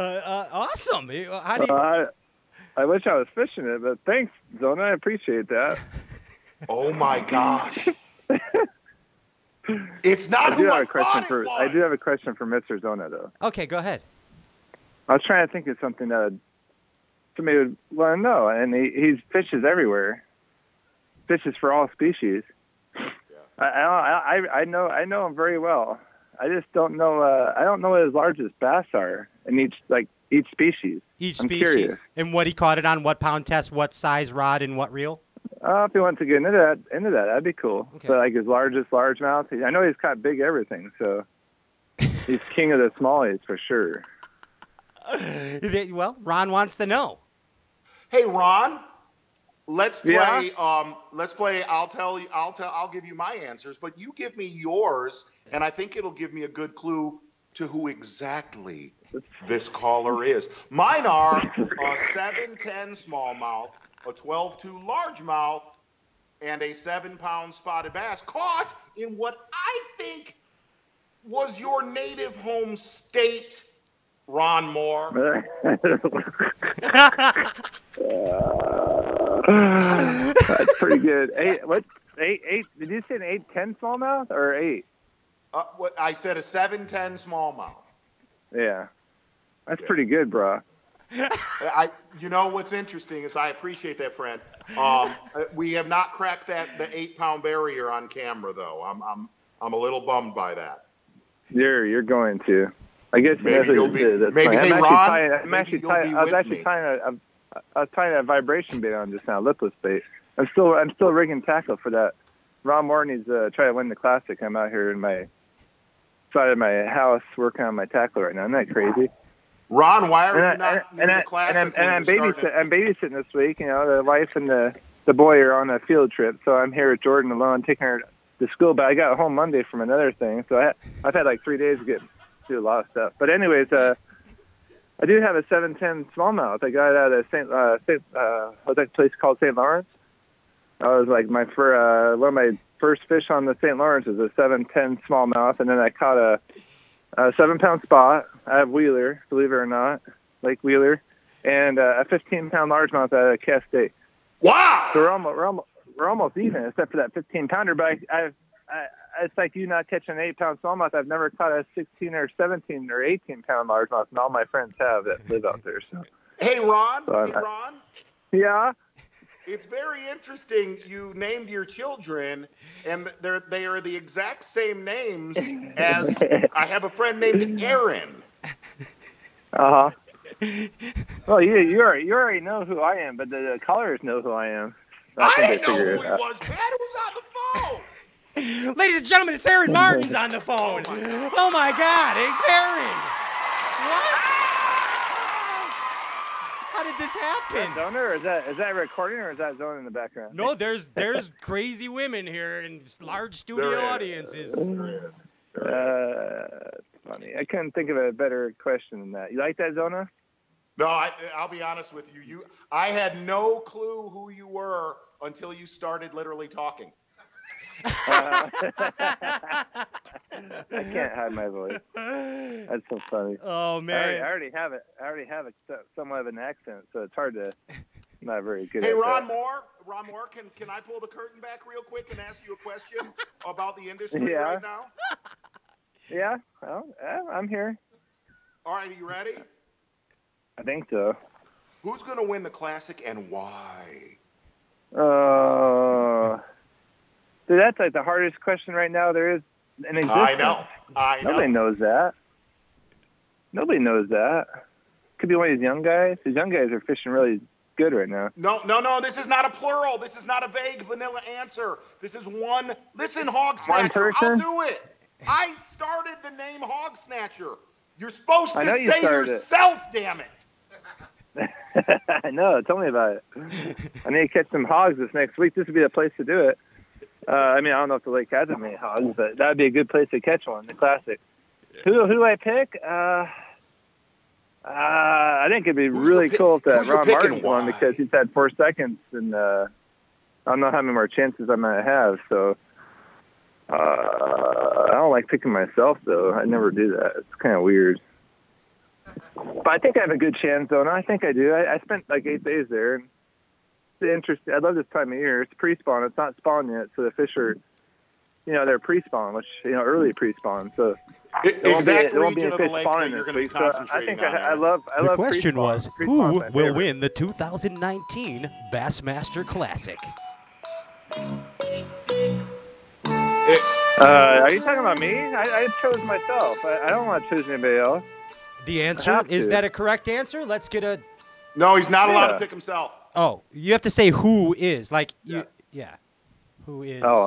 uh, awesome. How do you... Uh, I wish I was fishing it, but thanks, Zona. I appreciate that. Oh, my gosh. It's not I who I thought for, it was. I do have a question for Mister Zona, though. Okay, go ahead. I was trying to think of something that somebody would want to know, and he he's fishes everywhere. Fishes for all species. Yeah. I, I, I, I, know, I know him very well. I just don't know. Uh, I don't know what his largest bass are in each like each species. Each I'm species. Curious. And what he caught it on? What pound test? What size rod? And what reel? Uh, if he wants to get into that, into that, that'd be cool. Okay. But like his largest largemouth, I know he's caught big everything. So he's king of the smallies for sure. Well, Ron wants to know. Hey, Ron. Let's play. Yeah. Um, let's play. I'll tell you. I'll tell. I'll give you my answers, but you give me yours, and I think it'll give me a good clue to who exactly this caller is. Mine are a seven ten smallmouth, a twelve two largemouth, and a seven pound spotted bass caught in what I think was your native home state, Ron Moore. That's pretty good. Eight, what? Eight, eight? Did you say an eight ten smallmouth or eight? Uh, what I said a seven ten smallmouth. Yeah, that's yeah. pretty good, bro. I, you know what's interesting is I appreciate that, friend. Um, we have not cracked that the eight pound barrier on camera though. I'm I'm I'm a little bummed by that. You're you're going to. I guess maybe you'll be. That's maybe hey, Ron. Tying, I'm maybe actually tying, I was actually kind of. I was tying a vibration bait on just now, lipless bait. I'm still, I'm still rigging tackle for that. Ron Moore needs to try to win the classic. I'm out here in my side of my house working on my tackle right now. Isn't that crazy? Ron, why are and you I, not in the I, classic? And I'm, and I'm, babysitting, I'm babysitting this week. You know, the wife and the the boy are on a field trip, so I'm here with Jordan alone, taking her to school. But I got home Monday from another thing, so I, I've had like three days to get do a lot of stuff. But anyways, uh. I do have a seven ten smallmouth. I got it out of Saint Uh, Saint uh, what's that place called? Saint Lawrence. I was like my fir, uh, one of my first fish on the Saint Lawrence was a seven ten smallmouth, and then I caught a, a seven pound spot out of Wheeler, believe it or not, Lake Wheeler, and uh, a fifteen pound largemouth out of Cass State. Wow! So we're almost we're almost, we're almost even, except for that fifteen pounder. But I, I, I it's like you not catching an eight pound smallmouth. I've never caught a sixteen or seventeen or eighteen pound largemouth, and all my friends have that live out there. So. Hey, Ron. So hey, Ron. Yeah? It's very interesting you named your children, and they're, they are the exact same names as I have a friend named Aaron. Uh-huh. Well, you, you, already, you already know who I am, but the, the callers know who I am. I, I didn't know who it out. was, Pat. It was on the phone. Ladies and gentlemen, it's Aaron Martens on the phone. Oh my God, oh my God it's Aaron. What? How did this happen? Is that Zona or is that, is that recording or is that Zona in the background? No, there's there's crazy women here and large studio audiences. There is. Uh, funny. I couldn't think of a better question than that. You like that, Zona? No, I, I'll be honest with you. You, I had no clue who you were until you started literally talking. uh, I can't hide my voice. That's so funny. Oh man, I already, I already have it. I already have it, somewhat of an accent, so it's hard to. Not very good. Hey, Ron that. Moore. Ron Moore, can can I pull the curtain back real quick and ask you a question about the industry yeah. right now? Yeah. Well, I'm here. All right, are you ready? I think so. Who's gonna win the classic and why? Uh. Dude, that's like the hardest question right now there is in existence. I know. I know. Nobody knows that. Nobody knows that. could be one of these young guys. These young guys are fishing really good right now. No, no, no. This is not a plural. This is not a vague vanilla answer. This is one. Listen, Hog Snatcher, I'll do it. I started the name Hog Snatcher. You're supposed to say yourself, it. Damn it. I know. Tell me about it. I need to catch some hogs this next week. This would be the place to do it. Uh, I mean, I don't know if the lake has any hogs, but that would be a good place to catch one, the classic. Who who do I pick? Uh, uh, I think it'd be who's really cool if that Ron Martin won because he's had four seconds, and uh, I don't know how many more chances I might have. So uh, I don't like picking myself, though. I never do that. It's kind of weird. But I think I have a good chance, though, and I think I do. I, I spent like eight days there, and it's interesting. I love this time of year. It's pre-spawn. It's not spawn yet, so the fish are, you know, they're pre-spawn, which, you know, early pre-spawn. So it, there exact won't be, region there won't be of the lake that you're going to be concentrating so I think on. I, I love, I the love question pre-spawn. Was, pre-spawn who will win the two thousand nineteen Bassmaster Classic? It, uh, are you talking about me? I, I chose myself. I, I don't want to choose anybody else. The answer, is that a correct answer? Let's get a... No, he's not yeah. allowed to pick himself. Oh, you have to say who is. Like, yes. you, yeah. Who is? Oh,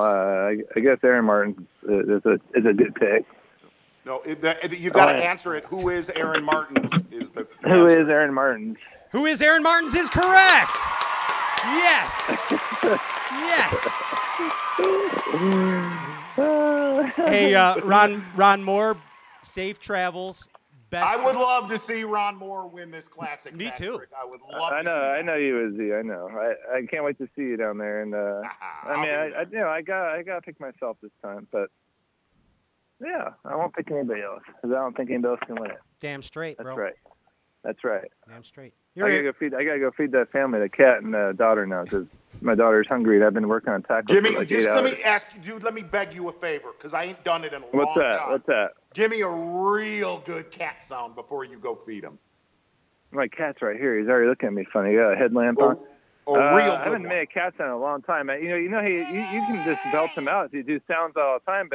uh, I guess Aaron Martens is a is a good pick. No, it, that, you've got to right. answer it. Who is Aaron Martens? Is the answer. Who is Aaron Martens? Who is Aaron Martens is correct. Yes. Yes. Hey, uh, Ron Ron Moore, safe travels. Best I would love to see Ron Moore win this classic. Me Patrick. Too. I would love. Uh, I to know. See I know you, Izzy. I know. I, I can't wait to see you down there. And uh, I mean, I, I you know, I got I got to pick myself this time. But yeah, I won't pick anybody else because I don't think anybody else can win it. Damn straight, That's bro. That's right. That's right. Damn straight. You're I gotta here. go feed. I gotta go feed that family, the cat and the daughter now, because my daughter's hungry and I've been working on tacos. Give me, like just let hours. me ask you, dude. Let me beg you a favor, because I ain't done it in a What's long that? time. What's that? Give me a real good cat sound before you go feed him. My cat's right here. He's already looking at me funny. You got a headlamp oh, on. Oh, uh, real. Good I haven't one. made a cat sound in a long time. You know, you know, he, you, you can just belt him out. You do sounds all the time,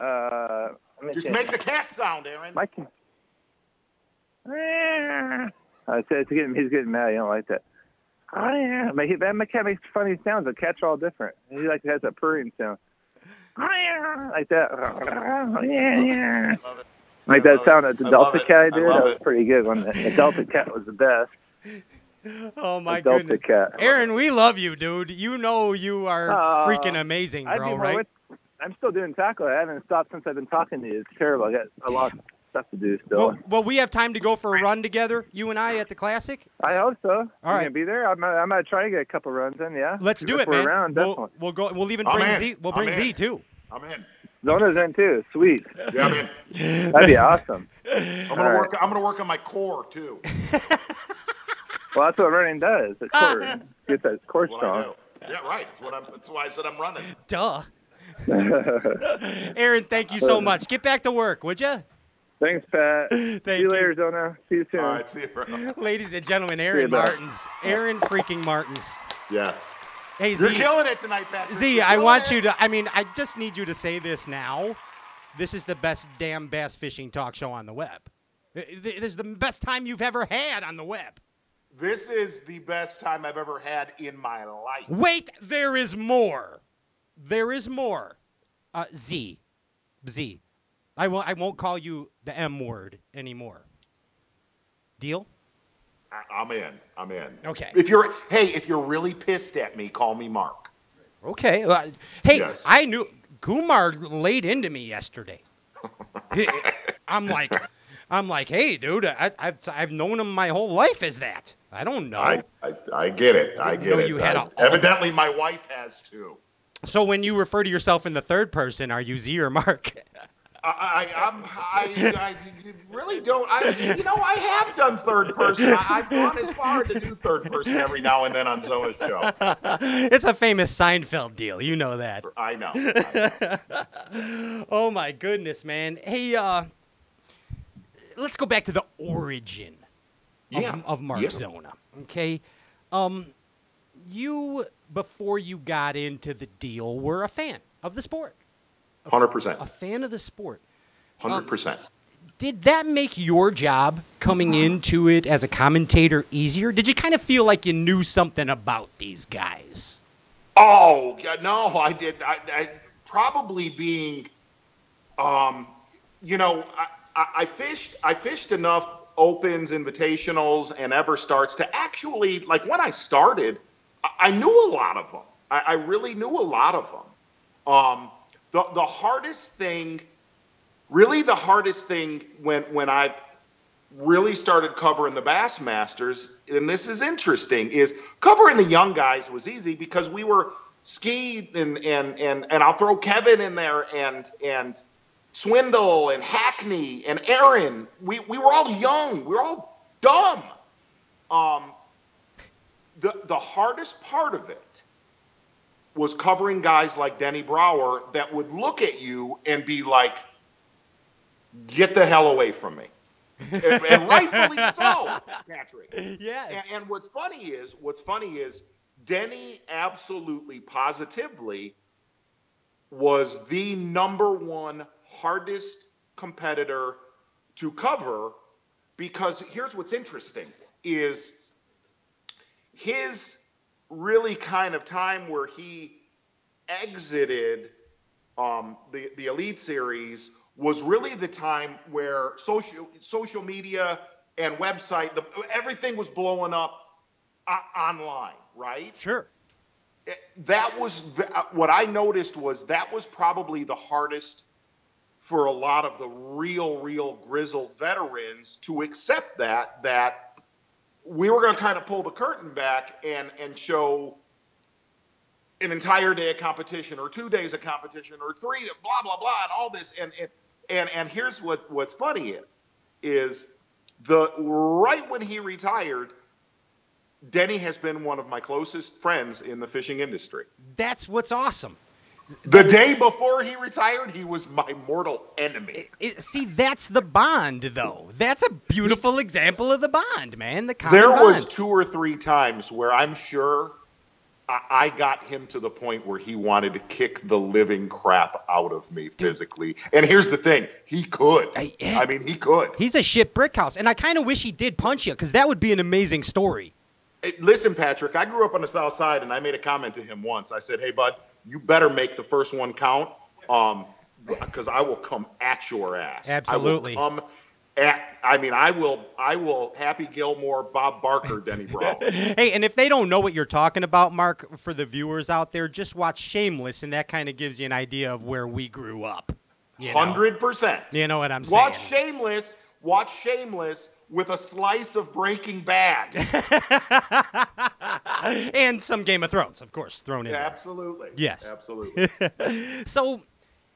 but uh, just make the cat sound, Aaron. My cat. I said it's getting, he's getting mad. You don't like that. Oh, yeah. My, my cat makes funny sounds. The cat's all different. He like has a purring sound. Oh, yeah. Like that. Oh, yeah, yeah. Like that sound that the Delta cat I did. I that was it. pretty good one. The Delta cat was the best. Oh my the Delta goodness. Cat. Aaron, we love you, dude. You know you are uh, freaking amazing, bro. Right? With, I'm still doing tackle. I haven't stopped since I've been talking to you. It's terrible. I got a lot. Stuff to do still. Well, well, we have time to go for a run together, you and I, at the Classic. I hope so. All you right, gonna be there. I'm gonna, I'm gonna try to get a couple runs in. Yeah. Let's do it, man. Round, we'll, we'll go. We'll even I'm bring in. Z. We'll bring Z too. I'm in. Zona's in too. Sweet. Yeah, I'm in. That'd be awesome. I'm gonna All work. Right. I'm gonna work on my core too. Well, that's what running does. The core. Get that core strong. Yeah, right. That's what I'm. That's why I said I'm running. Duh. Aaron, thank you so much. Get back to work, would you? Thanks, Pat. Thank see you, you later, Zona. See you soon. All right, see you, bro. Ladies and gentlemen, Aaron Martens. Aaron freaking Martens. Yes. Hey, Z. You're killing it tonight, Pat. Z, I want you to, I mean, I just need you to say this now. This is the best damn bass fishing talk show on the web. This is the best time you've ever had on the web. This is the best time I've ever had in my life. Wait, there is more. There is more. Uh, Z. Z. I won't, I won't call you the M word anymore. Deal? I'm in. I'm in. Okay. If you're, hey, if you're really pissed at me, call me Mark. Okay. Uh, hey, yes. I knew Kumar laid into me yesterday. I'm like, I'm like, hey, dude, I, I've I've known him my whole life as that. I don't know. I I, I get it. I, I get know it. You had I, a, evidently, my wife has too. So when you refer to yourself in the third person, are you Z or Mark? I, I, I'm, I, I really don't. I, you know, I have done third person. I, I've gone as far to do third person every now and then on Zona's show. It's a famous Seinfeld deal. You know that. I know. I know. Oh, my goodness, man. Hey, uh, let's go back to the origin yeah. of, of Mark yeah. Zona. Okay. Um, you, before you got into the deal, were a fan of the sport. one hundred percent. A fan of the sport. one hundred percent. Um, Did that make your job coming into it as a commentator easier? Did you kind of feel like you knew something about these guys? Oh, no, I did. I, I probably being, um, you know, I, I, I fished, I fished enough opens, invitationals, and ever starts to actually, like when I started, I, I knew a lot of them. I, I really knew a lot of them. Um, the, the hardest thing, really the hardest thing when, when I really started covering the Bassmasters, and this is interesting, is covering the young guys was easy because we were Skied and, and, and, and I'll throw Kevin in there and, and Swindle and Hackney and Aaron. We, we were all young. We were all dumb. Um, the, the hardest part of it was covering guys like Denny Brower that would look at you and be like, get the hell away from me. and, and rightfully so, Patrick. Yes. And, and what's funny is, what's funny is Denny absolutely positively was the number one hardest competitor to cover, because here's what's interesting is his really kind of time where he exited um, the, the Elite Series was really the time where social social media and website, the, everything was blowing up uh, online, right? Sure. That was, what I noticed was that was probably the hardest for a lot of the real, real grizzled veterans to accept that, that we were going to kind of pull the curtain back and, and show an entire day of competition or two days of competition or three, blah, blah, blah, and all this. And, and, and, and here's what, what's funny is, is the, right when he retired, Denny has been one of my closest friends in the fishing industry. That's what's awesome. The day before he retired, he was my mortal enemy. It, it, see, that's the bond, though. That's a beautiful example of the bond, man. The common There bond. was two or three times where I'm sure I, I got him to the point where he wanted to kick the living crap out of me physically. Dude. And here's the thing. He could. I, yeah. I mean, he could. He's a shit brick house. And I kind of wish he did punch you, because that would be an amazing story. Listen, Patrick, I grew up on the South Side, and I made a comment to him once. I said, hey, bud, you better make the first one count, um, because I will come at your ass. Absolutely. I will come at, I mean, I will, I will Happy Gilmore, Bob Barker, Denny Brown. Hey, and if they don't know what you're talking about, Mark, for the viewers out there, just watch Shameless, and that kind of gives you an idea of where we grew up. You know? one hundred percent. You know what I'm saying? Watch Shameless. Watch Shameless with a slice of Breaking Bad. And some Game of Thrones, of course, thrown in there. Absolutely. Yes. Absolutely. So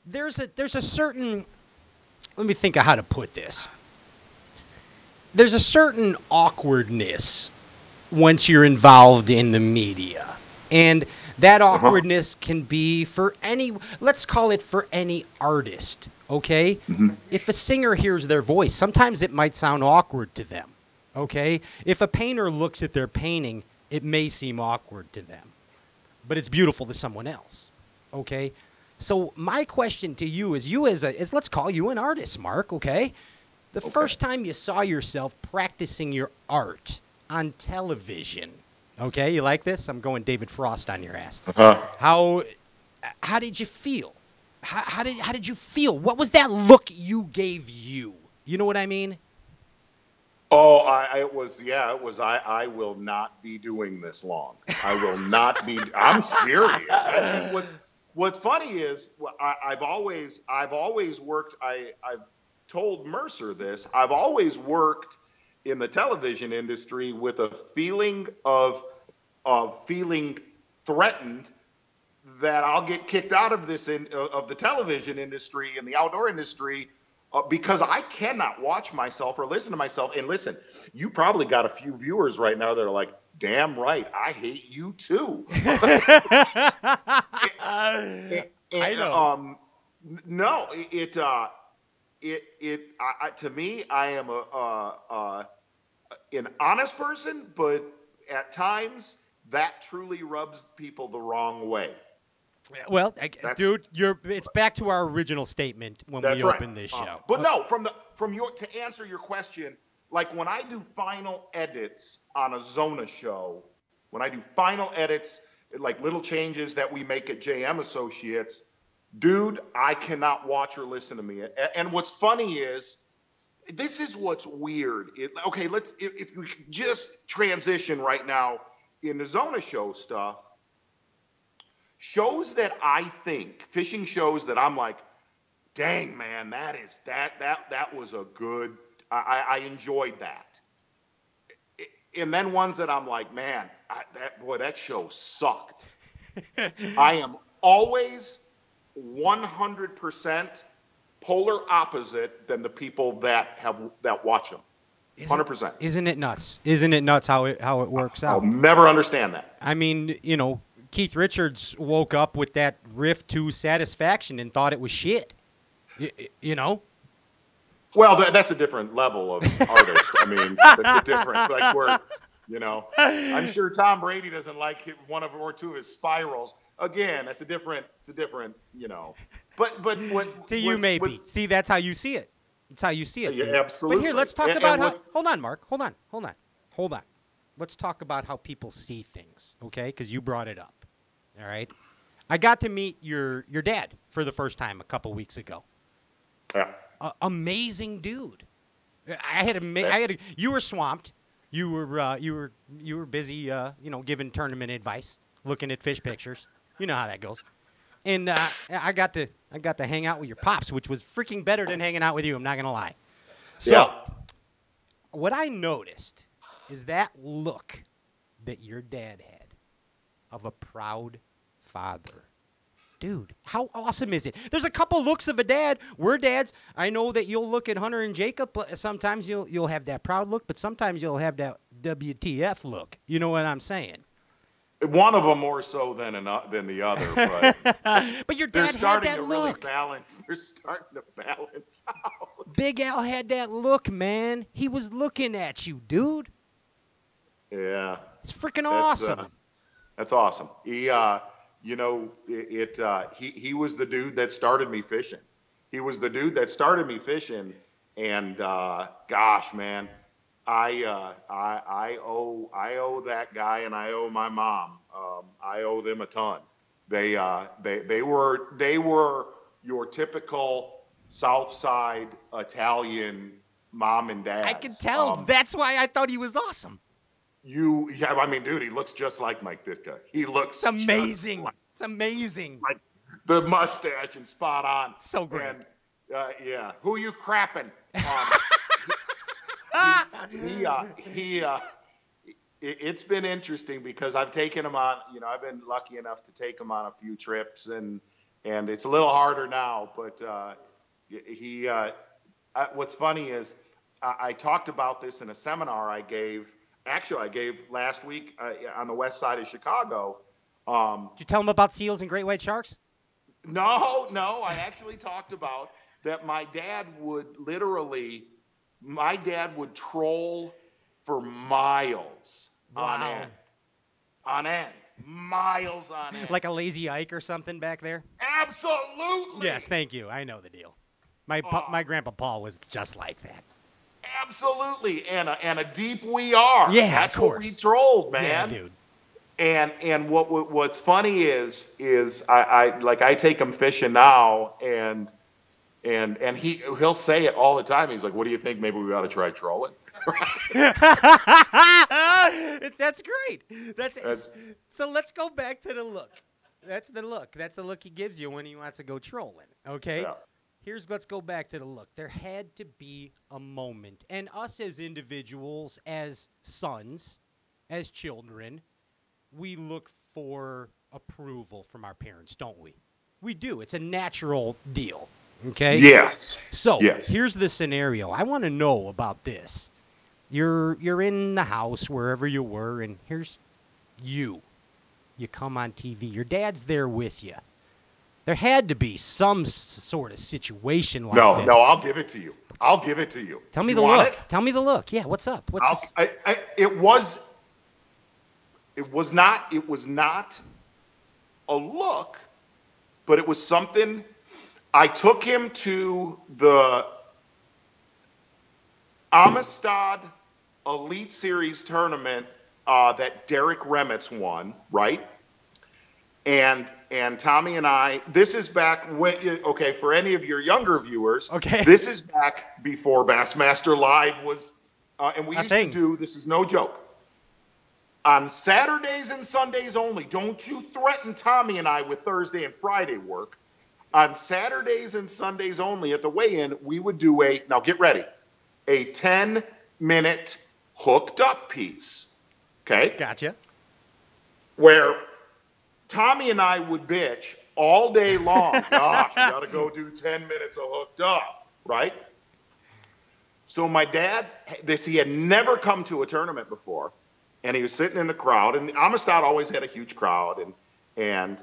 there's a there's a certain, let me think of how to put this. There's a certain awkwardness once you're involved in the media. And that awkwardness uh-huh. can be for any, let's call it for any artist, okay? Mm-hmm. If a singer hears their voice, sometimes it might sound awkward to them, okay? If a painter looks at their painting, it may seem awkward to them, but it's beautiful to someone else, okay? So my question to you is, you as a, is let's call you an artist, Mark, okay? The okay. first time you saw yourself practicing your art on television, okay, you like this? I'm going David Frost on your ass. Uh-huh. How, how did you feel? How, how did how did you feel? What was that look you gave you? You know what I mean? Oh, I it was yeah, it was I I will not be doing this long. I will not be. I'm serious. I mean, what's What's funny is I, I've always I've always worked. I I've told Mercer this. I've always worked in the television industry with a feeling of, of feeling threatened that I'll get kicked out of this in, of the television industry and the outdoor industry uh, because I cannot watch myself or listen to myself. And listen, you probably got a few viewers right now that are like, damn right, I hate you too. and, and, I know. Um, no, it, it uh, It it I, to me I am a uh, uh, an honest person, but at times that truly rubs people the wrong way. Well, I, dude, you're it's back to our original statement when we opened this show. Uh, but okay. no, from the from your to answer your question, like when I do final edits on a Zona show, when I do final edits, like little changes that we make at J M Associates, dude, I cannot watch or listen to me. And what's funny is, this is what's weird. It, okay, let's if, if we could just transition right now in the Zona show stuff. Shows that I think, fishing shows that I'm like, dang, man, that is, that, that, that was a good, I, I enjoyed that. And then ones that I'm like, man, I, that, boy, that show sucked. I am always one hundred percent polar opposite than the people that have, that watch them. one hundred percent. Isn't it nuts? Isn't it nuts how it, how it works out? I'll never understand that. I mean, you know, Keith Richards woke up with that riff to Satisfaction and thought it was shit. You, you know? Well, th- that's a different level of artist. I mean, that's a different, like, we're, you know, I'm sure Tom Brady doesn't like hit one of or two of his spirals. Again, that's a different, it's a different, you know. But, but what. To you, maybe. What, see, that's how you see it. That's how you see it. Yeah, dude. Absolutely. But here, let's talk and, about and how. Hold on, Mark. Hold on. Hold on. Hold on. Let's talk about how people see things, okay? Because you brought it up. All right. I got to meet your, your dad for the first time a couple weeks ago. Yeah. Uh, amazing dude. I had a, I had a, you were swamped. You were uh, you were you were busy uh, you know, giving tournament advice, looking at fish pictures. You know how that goes. And uh, I got to I got to hang out with your pops, which was freaking better than hanging out with you, I'm not going to lie. So, yeah. What I noticed is that look that your dad had of a proud father. Dude, how awesome is it? There's a couple looks of a dad. We're dads. I know that you'll look at Hunter and Jacob, but sometimes you'll you'll have that proud look, but sometimes you'll have that W T F look. You know what I'm saying? One of them more so than an, than the other, but but your dad had that look. Really balance. They're starting to balance out. Big Al had that look, man. He was looking at you, dude. Yeah. It's freaking awesome. Uh, That's awesome. He, uh, you know, it. it uh, he he was the dude that started me fishing. He was the dude that started me fishing, and uh, gosh, man, I uh, I I owe I owe that guy, and I owe my mom. Um, I owe them a ton. They uh, they they were they were your typical South Side Italian mom and dad. I can tell. Um, That's why I thought he was awesome. You, yeah, I mean, dude, he looks just like Mike Ditka. He looks it's amazing. Like, it's amazing. Like the mustache and spot on. It's so great. And, uh, yeah. Who you crapping? Um, he, he, uh, he uh, it, it's been interesting because I've taken him on, you know, I've been lucky enough to take him on a few trips, and, and it's a little harder now, but, uh, he, uh, I, what's funny is I, I talked about this in a seminar I gave. Actually, I gave last week uh, on the west side of Chicago. Um, Did you tell them about seals and great white sharks? No, no. I actually talked about that my dad would literally, my dad would troll for miles wow. on end. On end. Miles on end. Like a Lazy Ike or something back there? Absolutely. Yes, thank you. I know the deal. My, uh, my grandpa Paul was just like that. Absolutely, and a, and a deep we are. Yeah, that's of course. What we trolled, man. Yeah, dude. And and what, what what's funny is is I, I like I take him fishing now, and and and he he'll say it all the time. He's like, "What do you think? Maybe we ought to try trolling." That's great. That's, that's so. Let's go back to the look. That's the look. That's the look he gives you when he wants to go trolling. Okay. Yeah. Here's, let's go back to the look. There had to be a moment. And us as individuals, as sons, as children, we look for approval from our parents, don't we? We do. It's a natural deal. Okay? Yes. So yes. Here's the scenario. I want to know about this. You're you're in the house, wherever you were, and here's you. You come on T V. Your dad's there with you. There had to be some sort of situation like no, this. No, no, I'll give it to you. I'll give it to you. Tell me you the look. It? Tell me the look. Yeah, what's up? What's I, I, it was. It was not. It was not a look but it was something. I took him to the Amistad Elite Series tournament uh, that Derek Remitz won, right? And and Tommy and I, this is back when, okay, for any of your younger viewers, okay, this is back before Bassmaster Live was, uh, and we I used think. to do, this is no joke, on Saturdays and Sundays only. Don't you threaten Tommy and I with Thursday and Friday work. On Saturdays and Sundays only at the weigh-in, we would do a, now get ready, a ten-minute hooked-up piece, okay? Gotcha. Where Tommy and I would bitch all day long. Gosh, we got to go do ten minutes of hooked up, right? So my dad, this he had never come to a tournament before, and he was sitting in the crowd, and Amistad always had a huge crowd, and and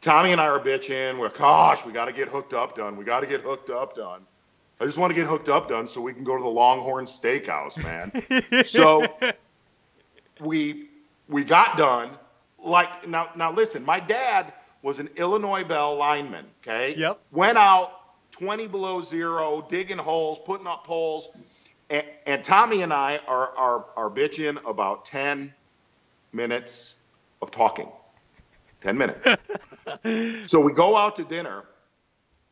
Tommy and I are bitching. We're, gosh, we got to get hooked up done. We got to get hooked up done. I just want to get hooked up done so we can go to the Longhorn Steakhouse, man. So we we got done. Like, now, now listen, my dad was an Illinois Bell lineman, okay? Yep. Went out twenty below zero, digging holes, putting up poles. And, and Tommy and I are, are, are bitching about ten minutes of talking. ten minutes. So we go out to dinner,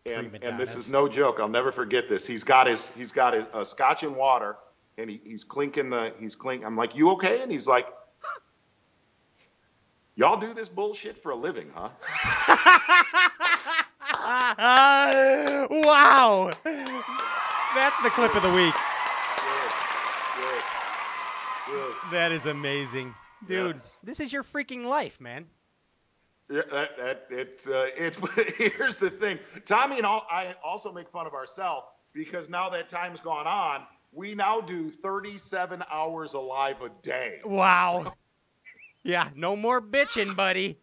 and, and this is no joke. I'll never forget this. He's got his, he's got his uh, scotch and water, and he, he's clinking the, he's clink. I'm like, you okay? And he's like, y'all do this bullshit for a living, huh? uh, wow. That's the clip of the week. Good, good, good. That is amazing. Dude, yes. This is your freaking life, man. Yeah, that, that, it, uh, it, here's the thing. Tommy and all, I also make fun of ourselves because now that time's gone on, we now do thirty-seven hours alive a day. Wow. So. Yeah, no more bitching, buddy.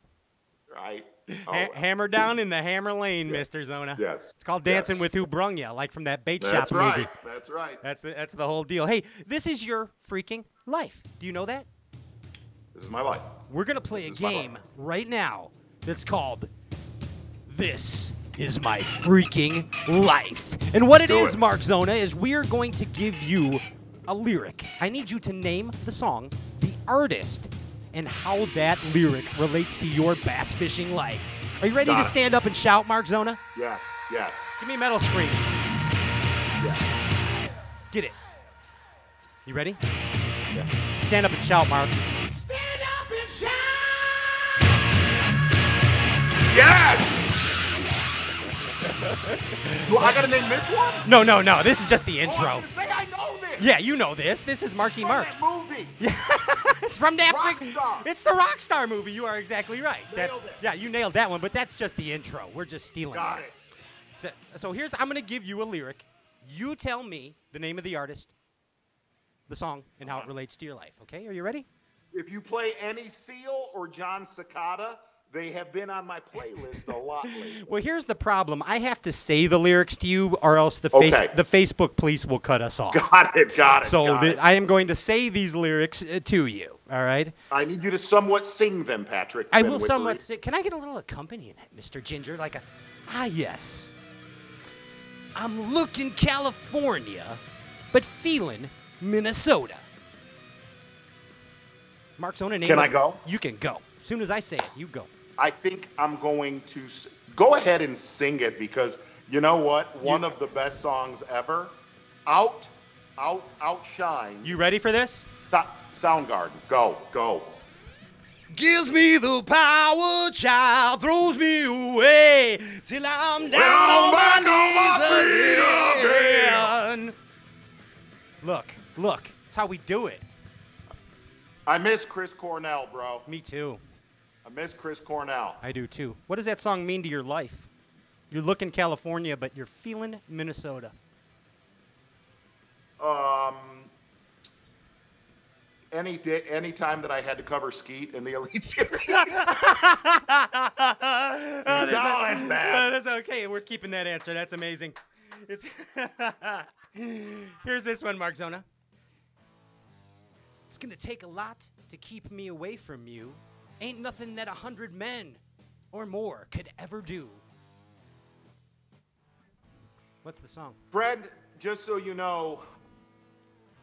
Right. Oh. Ha hammer down in the hammer lane, yeah. Mister Zona. Yes. It's called Dancing yes. with Who Brung Ya, like from that Bait that's Shop right. movie. That's right. That's right. That's the whole deal. Hey, this is your freaking life. Do you know that? This is my life. We're going to play a game right now that's called This Is My Freaking Life. And what it is, Mark Zona, is we are going to give you a lyric. I need you to name the song, the artist, and how that lyric relates to your bass fishing life. Are you ready to stand up and shout, Mark Zona? Yes, yes. Give me a metal scream. Yeah. Get it. You ready? Yeah. Stand up and shout, Mark. Yes! Do I gotta name this one? No, no, no. This is just the intro. Oh, I was gonna say, I know this. Yeah, you know this. This is Marky it's Mark. That movie. It's from that Rockstar. It's the Rockstar movie. You are exactly right. Nailed that, it. Yeah, you nailed that one. But that's just the intro. We're just stealing. Got that. it. So, so here's I'm gonna give you a lyric. You tell me the name of the artist, the song, and how it relates to your life. Okay? Are you ready? If you play any Seal or John Cicada, they have been on my playlist a lot lately. Well, here's the problem. I have to say the lyrics to you, or else the face okay. the Facebook police will cut us off. Got it, got it. So got the, it. I am going to say these lyrics to you. All right. I need you to somewhat sing them, Patrick. I ben will Whitley. somewhat sing. Can I get a little accompaniment, Mister Ginger? Like a ah yes. I'm looking California, but feeling Minnesota. Mark's own name. Can I go? You can go. As soon as I say it, you go. I think I'm going to go ahead and sing it because you know what? One you, of the best songs ever. Out, out, outshine. You ready for this? Soundgarden. Go, go. Gives me the power, child, throws me away till I'm down well, on my knees again. Look, look. It's how we do it. I miss Chris Cornell, bro. Me too. I miss Chris Cornell. I do, too. What does that song mean to your life? You're looking California, but you're feeling Minnesota. Um, any day, any time that I had to cover Skeet in the Elite Series. oh, that's no, a, that's bad. That's okay. We're keeping that answer. That's amazing. It's Here's this one, Mark Zona. It's going to take a lot to keep me away from you. Ain't nothing that a hundred men or more could ever do. What's the song? Fred, just so you know,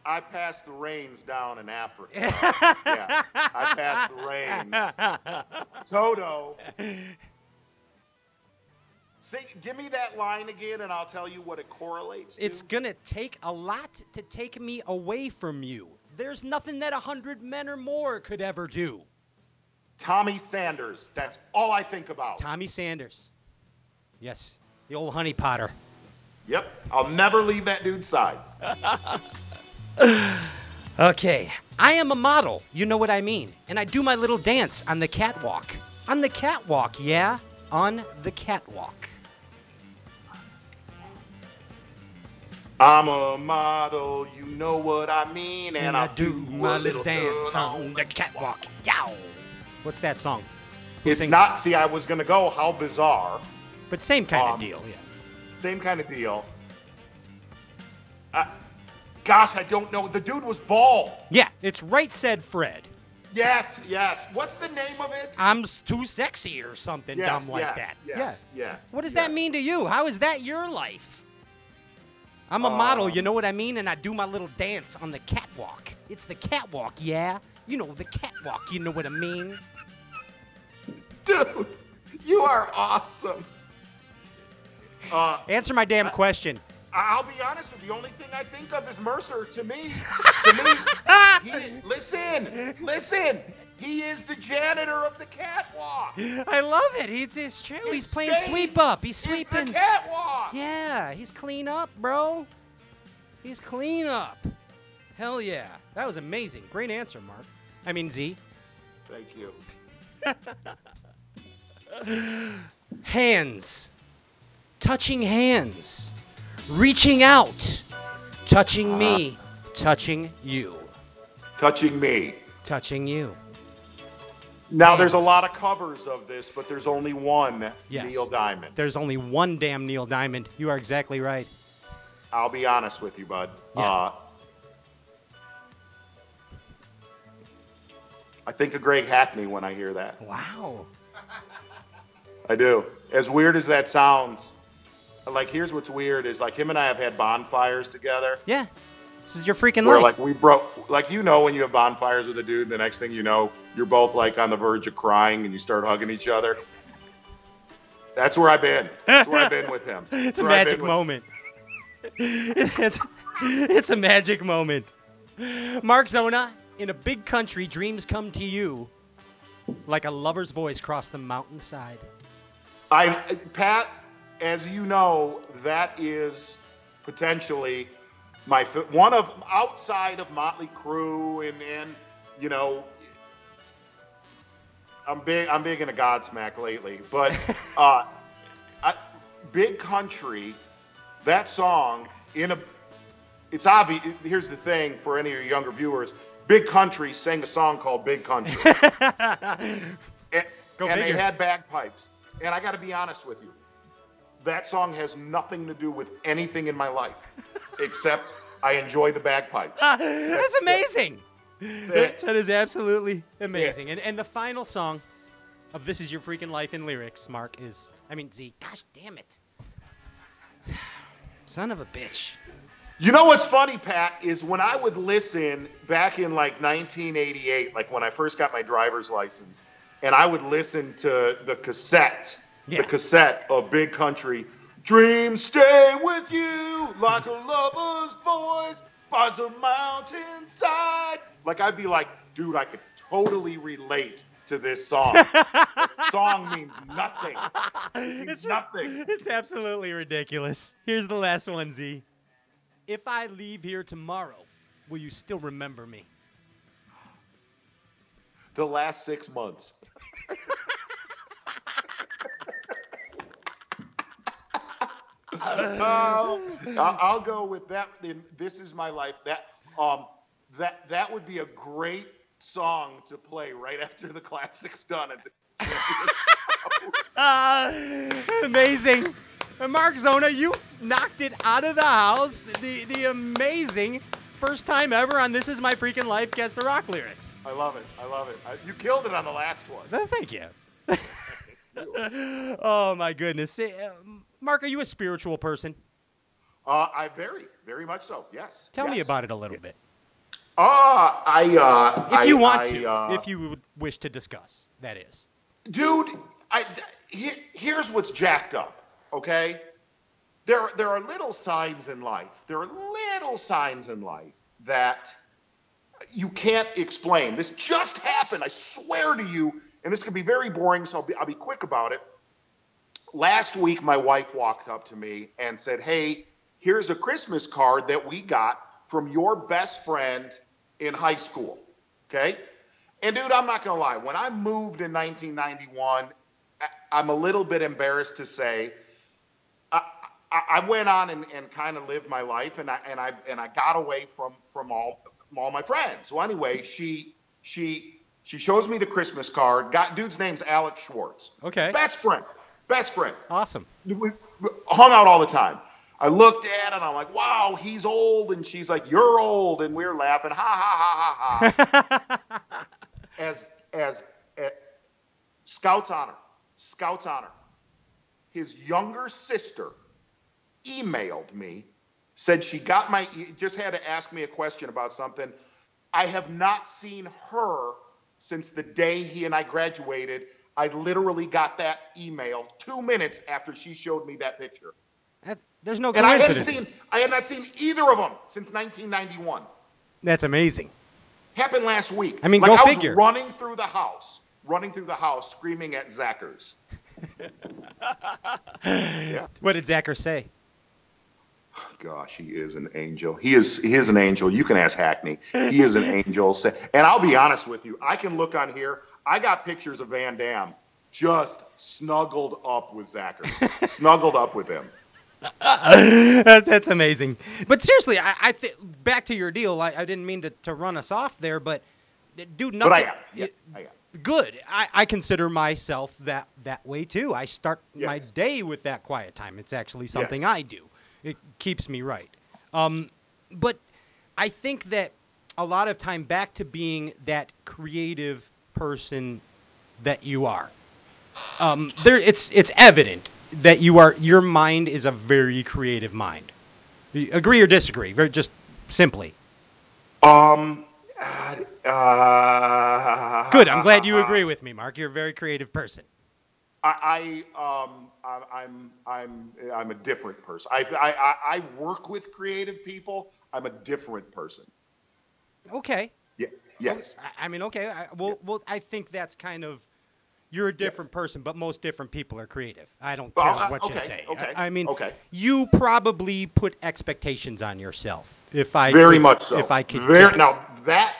I passed the reins down in Africa. Yeah, I passed the reins. Toto. Say, give me that line again, and I'll tell you what it correlates to. It's going to take a lot to take me away from you. There's nothing that a hundred men or more could ever do. Tommy Sanders. That's all I think about. Tommy Sanders. Yes, the old honey potter. Yep, I'll never leave that dude's side. Okay, I am a model, you know what I mean, and I do my little dance on the catwalk. On the catwalk, yeah, on the catwalk. I'm a model, you know what I mean, and, and I, I do my little dance on the catwalk. Yow! What's that song? Who it's not, it? See, I was going to go How Bizarre. But same kind um, of deal, yeah. Same kind of deal. I, gosh, I don't know. The dude was bald. Yeah, it's Right Said Fred. Yes, yes. What's the name of it? I'm Too Sexy or something yes, dumb like yes, that. Yes, yeah. Yes. What does yes. that mean to you? How is that your life? I'm a um, model, you know what I mean? And I do my little dance on the catwalk. It's the catwalk, yeah. You know, the catwalk, you know what I mean? Dude, you are awesome. Uh, Answer my damn I, question. I'll be honest with you. The only thing I think of is Mercer. To me, to me, he, listen, listen. He is the janitor of the catwalk. I love it. It's, it's true. It's he's playing staying, sweep up. He's sweeping. It's the catwalk. Yeah, he's clean up, bro. He's clean up. Hell yeah. That was amazing. Great answer, Mark. I mean, Z. Thank you. Hands. Touching hands. Reaching out. Touching me. Uh, touching you. Touching me. Touching you. Now, hands. There's a lot of covers of this, but there's only one yes. Neil Diamond. There's only one damn Neil Diamond. You are exactly right. I'll be honest with you, bud. Yeah. Uh, I think of Greg Hackney when I hear that. Wow. I do. As weird as that sounds, like, here's what's weird is, like, him and I have had bonfires together. Yeah. This is your freaking where, life. Like, we broke, like, you know when you have bonfires with a dude, the next thing you know, you're both, like, on the verge of crying and you start hugging each other. That's where I've been. That's where I've been with him. That's it's a magic moment. it's, it's a magic moment. Mark Zona, in a big country, dreams come to you like a lover's voice across the mountainside. I, Pat, as you know, that is potentially my one of outside of Motley Crue, and and you know, I'm big I'm big into Godsmack lately, but uh, I, Big Country, that song in a it's obvious. Here's the thing for any of your younger viewers: Big Country sang a song called Big Country, and, and they had bagpipes. And I got to be honest with you, that song has nothing to do with anything in my life, except I enjoy the bagpipes. Ah, that's, that's amazing. That's that, that is absolutely amazing. And, and the final song of This Is Your Freaking Life in lyrics, Mark, is, I mean, Z, gosh damn it. Son of a bitch. You know what's funny, Pat, is when I would listen back in like nineteen eighty-eight, like when I first got my driver's license, and I would listen to the cassette, yeah. the cassette of Big Country. Dreams stay with you like a lover's voice, finds a mountainside. Like, I'd be like, dude, I could totally relate to this song. This song means nothing. It means it's nothing. It's absolutely ridiculous. Here's the last one, Z. If I leave here tomorrow, will you still remember me? The last six months. um, I'll go with that. This Is My Life. That um, that that would be a great song to play right after the classic's done. uh, amazing, Mark Zona, you knocked it out of the house. The the amazing. First time ever on This Is My Freaking Life, Guess the Rock lyrics. I love it. I love it. I, you killed it on the last one. Thank you. Oh, my goodness. Mark, are you a spiritual person? Uh, I very, very much so, yes. Tell yes. me about it a little yeah. bit. Uh, I, uh, if I, you want I, to, uh, if you would wish to discuss, that is. Dude, I, he, here's what's jacked up, okay? There, there are little signs in life. There are little signs in life that you can't explain. This just happened, I swear to you. And this could be very boring, so I'll be, I'll be quick about it. Last week, my wife walked up to me and said, hey, here's a Christmas card that we got from your best friend in high school, okay? And, dude, I'm not going to lie. When I moved in nineteen ninety-one, I'm a little bit embarrassed to say, I, I, I went on and, and kind of lived my life, and I and I, and I got away from, from all, from all my friends. So, anyway, she she... She shows me the Christmas card. Got dude's name's Alex Schwartz. Okay. Best friend. Best friend. Awesome. We hung out all the time. I looked at it, and I'm like, wow, he's old. And she's like, you're old. And we're laughing. Ha, ha, ha, ha, ha. as, as, as, Scout's honor. Scout's honor. His younger sister emailed me, said she got my, just had to ask me a question about something. I have not seen her since the day he and I graduated. I literally got that email two minutes after she showed me that picture. That, there's no and coincidence. I hadn't seen, I had not seen either of them since nineteen ninety-one. That's amazing. Happened last week. I mean, like, go I figure. I was running through the house, running through the house, screaming at Zachers. Yeah. What did Zachers say? Gosh, he is an angel. He is he is an angel. You can ask Hackney. He is an angel. And I'll be honest with you. I can look on here. I got pictures of Van Dam just snuggled up with Zachary. Snuggled up with him. That's, that's amazing. But seriously, I, I th- back to your deal. I, I didn't mean to, to run us off there, but dude, nothing. But I am. Yeah, I am. Good. I, I consider myself that, that way too. I start yes. my day with that quiet time. It's actually something yes. I do. It keeps me right. Um, but I think that a lot of time back to being that creative person that you are. Um, there, it's it's evident that you are. Your mind is a very creative mind. Agree or disagree? Very just simply. Um. Uh, uh, Good. I'm glad you agree with me, Mark. You're a very creative person. I, I um I'm I'm I'm a different person. I, I I work with creative people. I'm a different person. Okay. Yeah. Yes. I, I mean, okay. I, well, yeah. well, I think that's kind of you're a different yes. person, but most different people are creative. I don't care uh, what okay, you say. Okay. I, I mean, okay. you probably put expectations on yourself. If I very could, much so. If I could. Very, now that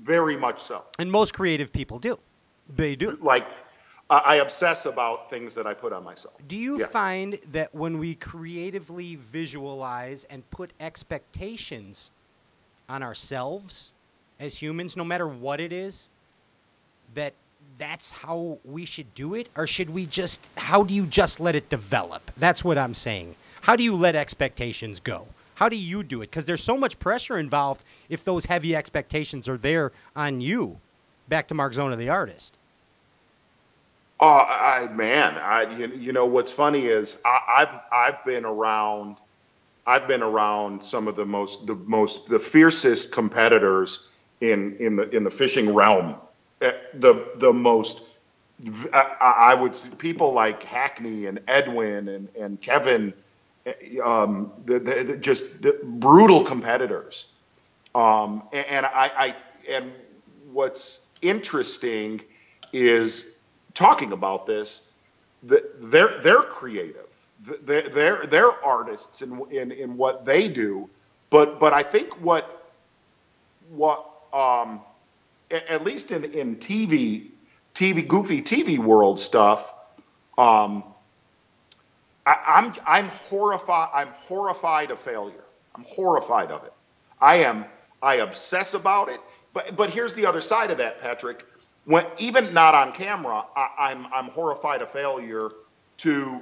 very much so. And most creative people do. They do. Like. I obsess about things that I put on myself. Do you yeah. find that when we creatively visualize and put expectations on ourselves as humans, no matter what it is, that that's how we should do it? Or should we just, how do you just let it develop? That's what I'm saying. How do you let expectations go? How do you do it? Because there's so much pressure involved if those heavy expectations are there on you. Back to Mark Zona, the artist. Oh, I, man, I, you, you know, what's funny is I, I've, I've been around, I've been around some of the most, the most, the fiercest competitors in, in the, in the fishing realm. The, the most, I, I would see people like Hackney and Edwin and, and Kevin, um, the, the, the just the brutal competitors. Um, and, and I, I, and what's interesting is, talking about this, they're they're creative, they're they're, they're artists in, in in what they do, but but I think what what um at least in in T V T V goofy T V world stuff, um I, I'm I'm horrified I'm horrified of failure. I'm horrified of it. I am I obsess about it. But but here's the other side of that, Patrick. When, even not on camera, I, I'm I'm horrified of failure. To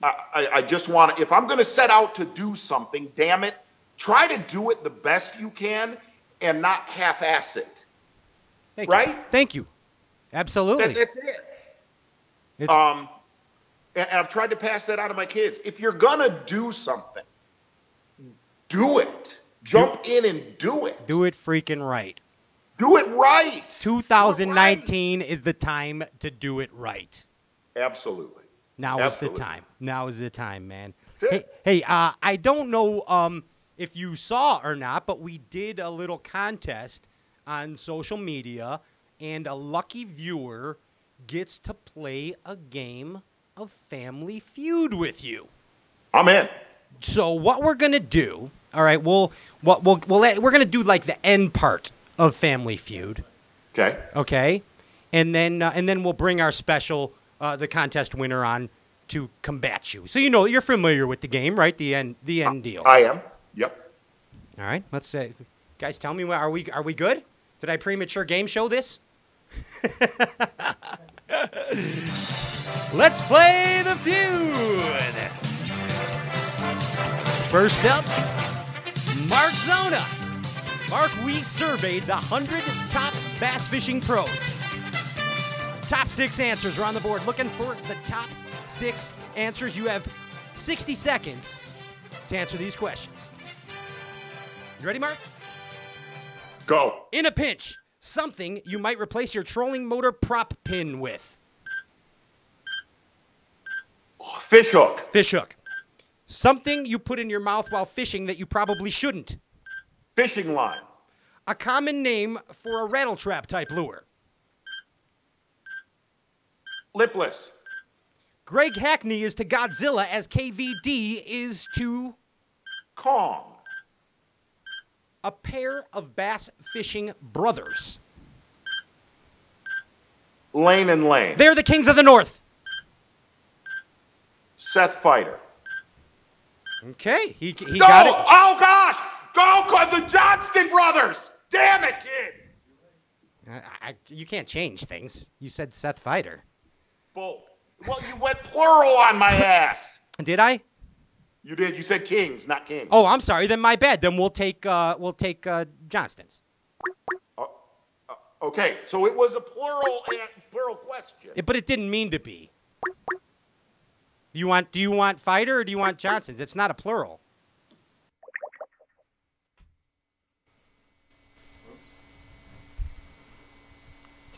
I, I just want to. If I'm going to set out to do something, damn it, try to do it the best you can and not half-ass it. Thank right? You. Thank you. Absolutely. That, that's it. It's, um, and I've tried to pass that on to my kids. If you're gonna do something, do it. Jump do, in and do it. Do it freaking right. Do it right. twenty nineteen right. is the time to do it right. Absolutely. Now Absolutely. is the time. Now is the time, man. Sure. Hey, hey uh, I don't know um, if you saw or not, but we did a little contest on social media, and a lucky viewer gets to play a game of Family Feud with you. I'm in. So what we're gonna do? All right, we'll what we'll, we'll let, we're gonna do like the end part of Family Feud. Okay. Okay, and then uh, and then we'll bring our special uh, the contest winner on to combat you. So you know you're familiar with the game, right? The end the end deal. I am. Yep. All right. Let's say, guys, tell me, are we are we good? Did I premature game show this? Let's play the feud. First up, Mark Zona. Mark, we surveyed the one hundred top bass fishing pros. Top six answers are on the board. Looking for the top six answers. You have sixty seconds to answer these questions. You ready, Mark? Go. In a pinch, something you might replace your trolling motor prop pin with. Fish hook. Fish hook. Something you put in your mouth while fishing that you probably shouldn't. Fishing line. A common name for a rattle trap type lure. Lipless. Greg Hackney is to Godzilla as K V D is to Kong. A pair of bass fishing brothers. Lane and Lane. They're the kings of the north. Seth Feider. Okay, he, he no. got it. Oh, gosh! Go, the Johnston brothers! Damn it, kid! I, I, you can't change things. You said Seth Feider. Well, well, you went plural on my ass. Did I? You did. You said kings, not king. Oh, I'm sorry. Then my bad. Then we'll take uh, we'll take uh, Johnston's. Uh, uh, okay, so it was a plural plural question. It, but it didn't mean to be. You want? Do you want Fighter or do you want Johnson's? It's not a plural.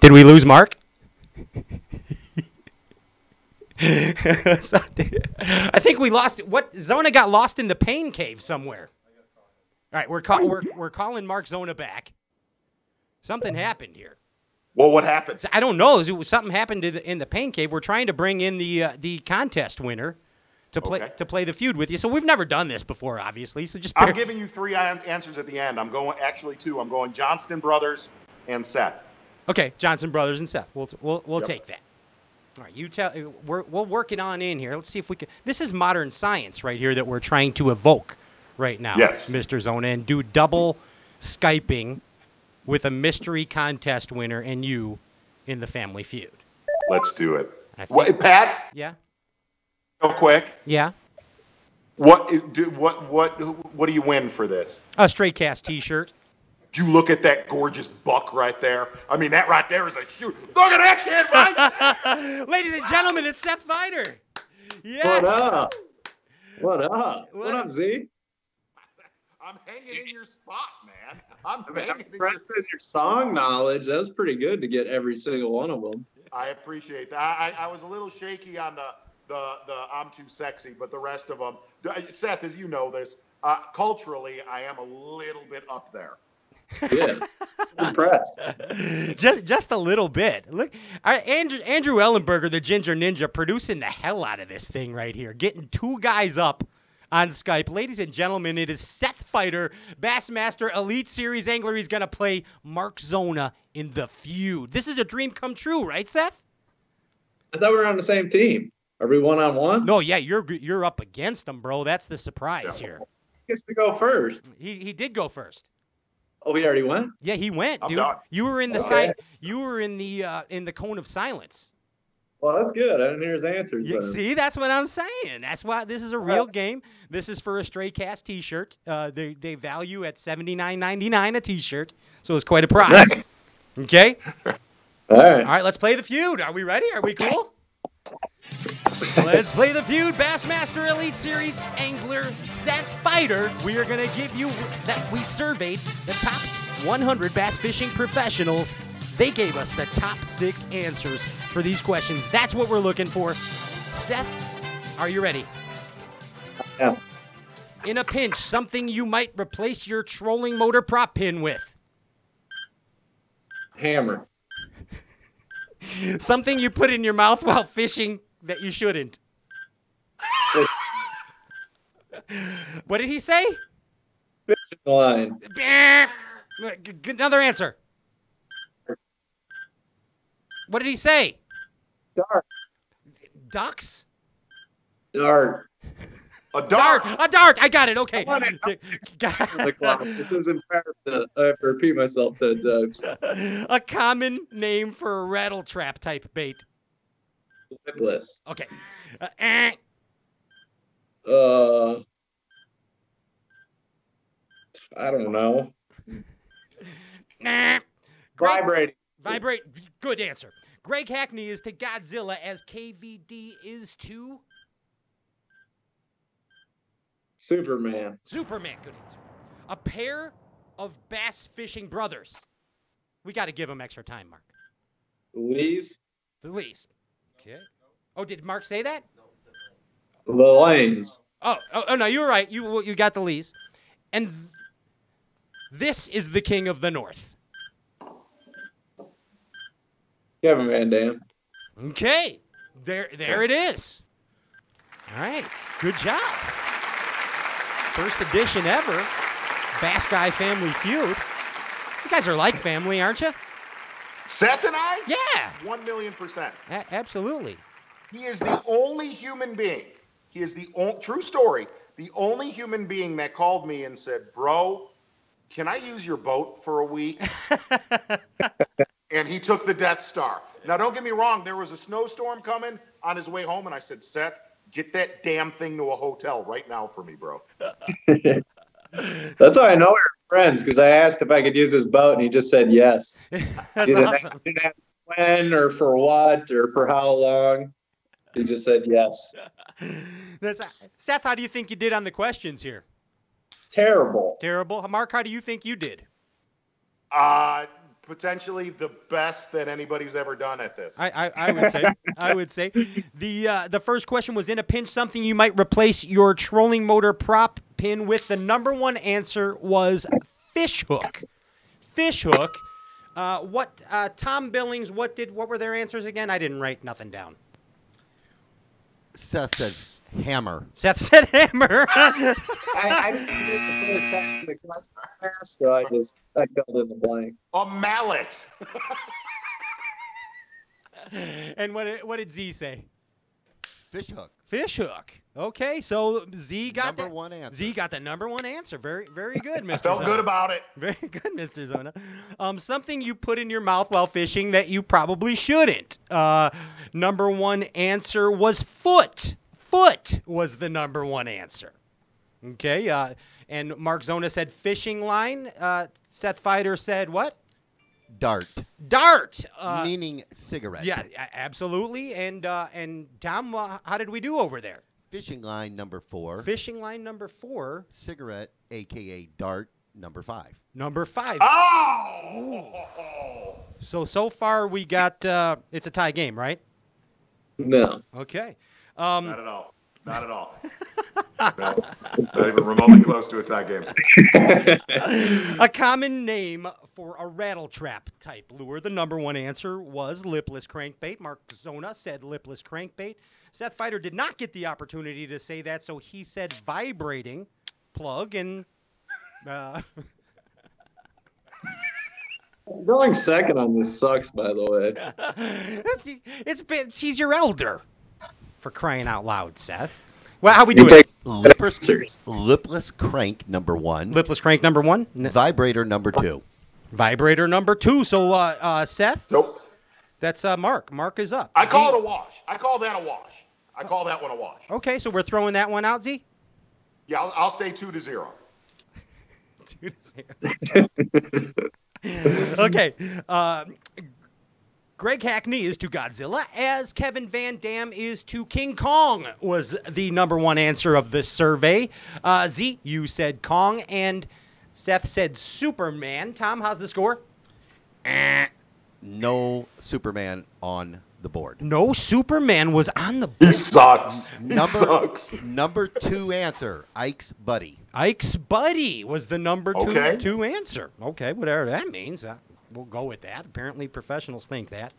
Did we lose Mark? I think we lost. What? Zona got lost in the pain cave somewhere. All right, we're call, we're we're calling Mark Zona back. Something happened here. Well, what happened? I don't know. It was, something happened to the, in the pain cave. We're trying to bring in the uh, the contest winner to play okay. to play the feud with you. So we've never done this before, obviously. So just bear. I'm giving you three answers at the end. I'm going actually two. I'm going Johnston brothers and Seth. Okay, Johnston brothers and Seth. We'll we'll we'll yep. take that. All right, you tell. We're we'll work it on in here. Let's see if we can. This is modern science right here that we're trying to evoke right now, yes. Mister Zona, and do double Skyping with a mystery contest winner and you in the Family Feud. Let's do it. What, Pat? Yeah. Real quick. Yeah. What do what what what do you win for this? A Straycast T-shirt. You look at that gorgeous buck right there. I mean, that right there is a huge. Look at that kid right there. Ladies and gentlemen, it's Seth Feider. Yes. What up? What up? What, what up, Z? I'm hanging in your spot, man. I'm I mean, hanging I'm in your, your song knowledge. That was pretty good to get every single one of them. I appreciate that. I, I, I was a little shaky on the, the, the I'm too sexy, but the rest of them. Seth, as you know this, uh, culturally, I am a little bit up there. Yeah, impressed. Just, just a little bit. Look, I, Andrew, Andrew Ellenberger, the Ginger Ninja, producing the hell out of this thing right here, getting two guys up on Skype. Ladies and gentlemen, it is Seth Feider, Bassmaster Elite Series Angler. He's going to play Mark Zona in the feud. This is a dream come true, right, Seth? I thought we were on the same team. Are we one-on-one? No, yeah, you're you're up against him, bro. That's the surprise yeah. here. He gets to go first. He he did go first. Oh, he already went? Yeah, he went, dude. You were in the oh, yeah. you were in the uh, in the cone of silence. Well, that's good. I didn't hear his answers. Yeah, see, that's what I'm saying. That's why this is a real game. This is for a Straycast T-shirt. Uh, they they value at seventy-nine ninety-nine a T-shirt, so it's quite a prize. Right. Okay. All right. All right. Let's play the feud. Are we ready? Are we cool? Let's play the feud, Bassmaster Elite Series angler Seth Feider. We are going to give you that we surveyed the top one hundred bass fishing professionals. They gave us the top six answers for these questions. That's what we're looking for. Seth, are you ready? Yeah. In a pinch, something you might replace your trolling motor prop pin with. Hammer. Something you put in your mouth while fishing that you shouldn't. What did he say? Fish in the line. Another answer. What did he say? Dart. Ducks? Dart. A dart. dart. A dart. I got it. Okay. Got it. This is embarrassing. I have to repeat myself ten times. A common name for a rattle trap type bait. Lipless. Okay. Uh, eh. uh, I don't know. Nah. Vibrate. Vibrate. Good answer. Greg Hackney is to Godzilla as K V D is to Superman. Superman, good answer. A pair of bass fishing brothers. We got to give them extra time, Mark. Lees. The Lees. Okay. Oh, did Mark say that? The Lanes. Oh, oh, oh no, you were right. You you got the Lees. And th this is the king of the north. Kevin Van Dam. Okay. There, there it is. All right. Good job. First edition ever, Bass Guy Family Feud. You guys are like family, aren't you? Seth and I? Yeah. One million percent. A absolutely. He is the only human being. He is the only, true story, the only human being that called me and said, bro, can I use your boat for a week? And he took the Death Star. Now, don't get me wrong. There was a snowstorm coming on his way home, and I said, Seth, get that damn thing to a hotel right now for me, bro. That's how I know we were friends, because I asked if I could use his boat, and he just said yes. That's awesome. Didn't ask when or for what or for how long. He just said yes. That's, Seth, how do you think you did on the questions here? Terrible. Terrible. Mark, how do you think you did? Uh, potentially the best that anybody's ever done at this. I, I, I would say. I would say. The uh, the first question was, in a pinch, something you might replace your trolling motor prop pin with. The number one answer was fish hook. Fish hook. Uh, what uh, Tom Billings? What did? What were their answers again? I didn't write nothing down. Seth said hammer. Seth said hammer. I, I didn't get the first time in the class, so I just I filled in the blank. A mallet. And what what did Z say? Fish hook. Fish hook. Okay, so Z got number the, one answer. Z got the number one answer. Very very good, Mister I felt Zona. Good about it. Very good, Mister Zona. Um, something you put in your mouth while fishing that you probably shouldn't. Uh, number one answer was foot. Foot was the number one answer. Okay, uh, and Mark Zona said fishing line. Uh, Seth Feider said what? Dart. Dart. Uh, Meaning cigarette. Yeah, absolutely. And uh, and Tom, uh, how did we do over there? Fishing line number four. Fishing line number four. Cigarette, a k a dart, number five. Number five. Oh! Ooh. So, so far we got, uh, it's a tie game, right? No. Okay. Um, not at all. Not at all. No, not even remotely close to a tie game. A common name for a rattle trap type lure. The number one answer was lipless crankbait. Mark Zona said lipless crankbait. Seth Feider did not get the opportunity to say that, so he said vibrating plug. And uh, going second on this sucks, by the way. It's, it's, it's he's your elder. For crying out loud, Seth. Well, how we do it? Lipless, lipless crank number one. Lipless crank number one. Vibrator number two. Vibrator number two. So, uh, uh, Seth. Nope. That's uh, Mark. Mark is up. I Z. call it a wash. I call that a wash. I call that one a wash. Okay, so we're throwing that one out, Z. Yeah, I'll, I'll stay two to zero. two to zero. Okay. Uh, Greg Hackney is to Godzilla, as Kevin Van Dam is to King Kong, was the number one answer of this survey. Uh, Z, you said Kong, and Seth said Superman. Tom, how's the score? No Superman on the board. No Superman was on the board. He sucks. He number, sucks. Number two answer, Ike's Buddy. Ike's Buddy was the number two, okay. two answer. Okay, whatever that means. Uh, We'll go with that. Apparently, professionals think that.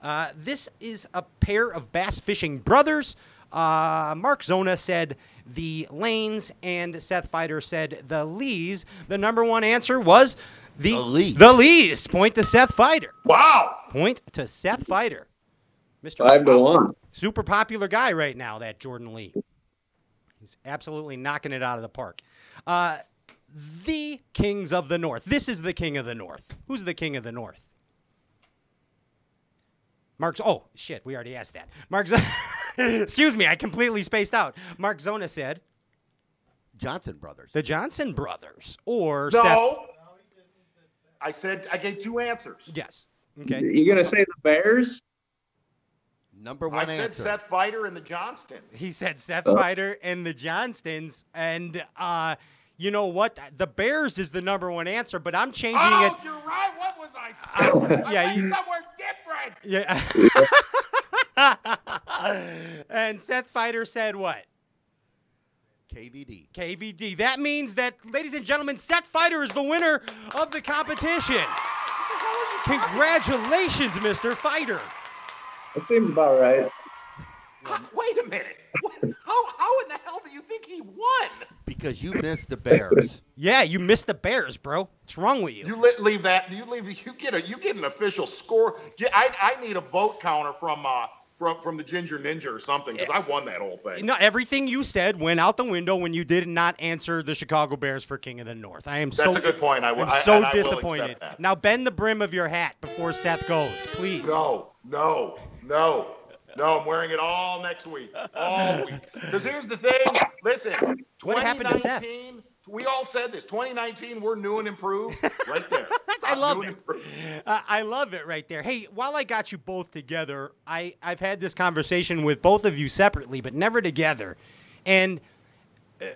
Uh, this is a pair of bass fishing brothers. Uh, Mark Zona said the Lanes, and Seth Feider said the Lees. The number one answer was the, the, Lees. the Lees. Point to Seth Feider. Wow. Point to Seth Feider. Mister Five to one. Super popular guy right now, that Jordan Lee. He's absolutely knocking it out of the park. Uh, The Kings of the North. This is the King of the North. Who's the King of the North? Mark's. Oh, shit. We already asked that. Mark's. Excuse me. I completely spaced out. Mark Zona said Johnson Brothers. The Johnson Brothers. Or. No. Seth. No, he didn't, he said Seth. I said I gave two answers. Yes. Okay. You're going to say the Bears? Number one I answer. said Seth Feider and the Johnstons. He said Seth oh. Feider and the Johnstons. And, uh,. You know what? The Bears is the number one answer, but I'm changing oh, it. Oh, you're right. What was I? I yeah, you, somewhere different. Yeah. And Seth Feider said what? K V D. K V D. That means that, ladies and gentlemen, Seth Feider is the winner of the competition. Congratulations, Mister Feider. That seems about right. How, wait a minute. What? How, how in the hell do you think he won? Because you missed the Bears. Yeah, you missed the Bears, bro. What's wrong with you? You let, leave that. You leave. You get a. You get an official score. Get, I I need a vote counter from uh from from the Ginger Ninja or something, because I won that whole thing. No, everything you said went out the window when you did not answer the Chicago Bears for King of the North. I am That's so. That's a good point. I will. I'm so I, disappointed. I now bend the brim of your hat before Seth goes, please. No, no, no. No, I'm wearing it all next week, all week. Because here's the thing. Listen, what happened to Seth? We all said this. twenty nineteen, we're new and improved right there. I love it. Uh, I love it right there. Hey, while I got you both together, I, I've had this conversation with both of you separately, but never together. And, uh,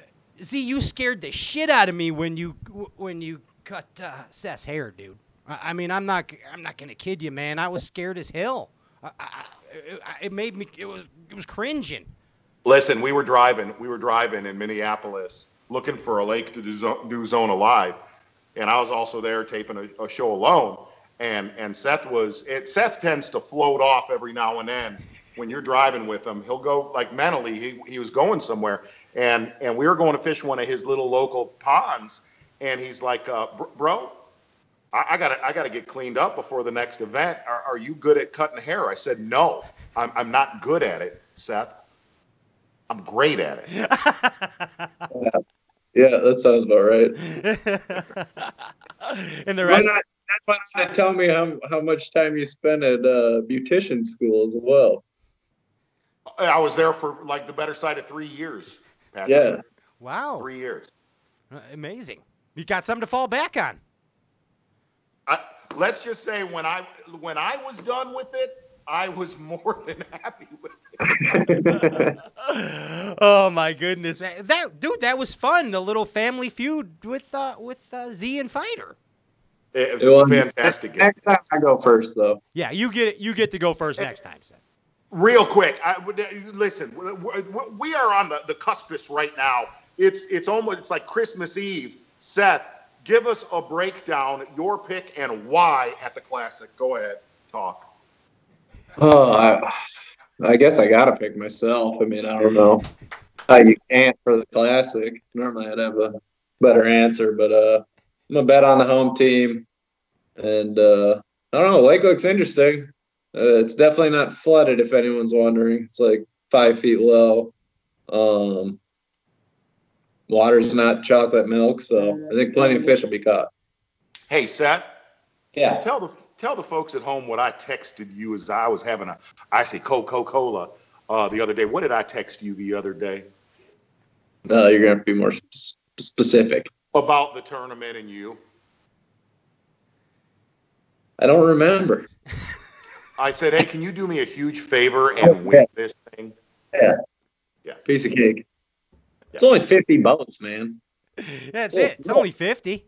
Z, you scared the shit out of me when you when you cut uh, Seth's hair, dude. I, I mean, I'm not, I'm not going to kid you, man. I was scared as hell. I, I, it made me, it was, it was cringing. Listen, we were driving, we were driving in Minneapolis looking for a lake to do zone, do zone alive. And I was also there taping a, a show alone. And, and Seth was, it, Seth tends to float off every now and then when you're driving with him. He'll go like mentally, he, he was going somewhere. And, and we were going to fish one of his little local ponds. And he's like, uh, bro, I gotta, I gotta get cleaned up before the next event. Are, are you good at cutting hair? I said, no, I'm, I'm not good at it, Seth. I'm great at it. yeah. yeah, that sounds about right. And the rest. Why not, why not tell me how, how much time you spent at uh, beautician school as well? I was there for like the better side of three years. Patrick. Yeah. Wow. Three years. Amazing. You got something to fall back on. I, let's just say when I when I was done with it, I was more than happy with it. Oh my goodness, man. That dude, that was fun. The little family feud with uh, with uh, Z and Feider. It, it was a fantastic. Next game. time I go first, though. Yeah, you get you get to go first and, next time, Seth. Real quick, I would listen. We are on the the cuspice right now. It's it's almost it's like Christmas Eve, Seth. Give us a breakdown, your pick and why at the Classic. Go ahead, talk. Oh, I, I guess I got to pick myself. I mean, I don't know how you can't for the Classic. Normally I'd have a better answer, but uh, I'm going to bet on the home team. And uh, I don't know, lake looks interesting. Uh, it's definitely not flooded, if anyone's wondering. It's like five feet low. Um Water's not chocolate milk, so I think plenty of fish will be caught. Hey, Seth. Yeah. Tell the tell the folks at home what I texted you as I was having a icy Coca-Cola uh, the other day. What did I text you the other day? No, uh, you're gonna be more sp specific about the tournament and you. I don't remember. I said, hey, can you do me a huge favor and okay. win this thing? Yeah. Yeah. Piece of cake. Yeah. It's only fifty bullets, man. That's it. It's only fifty.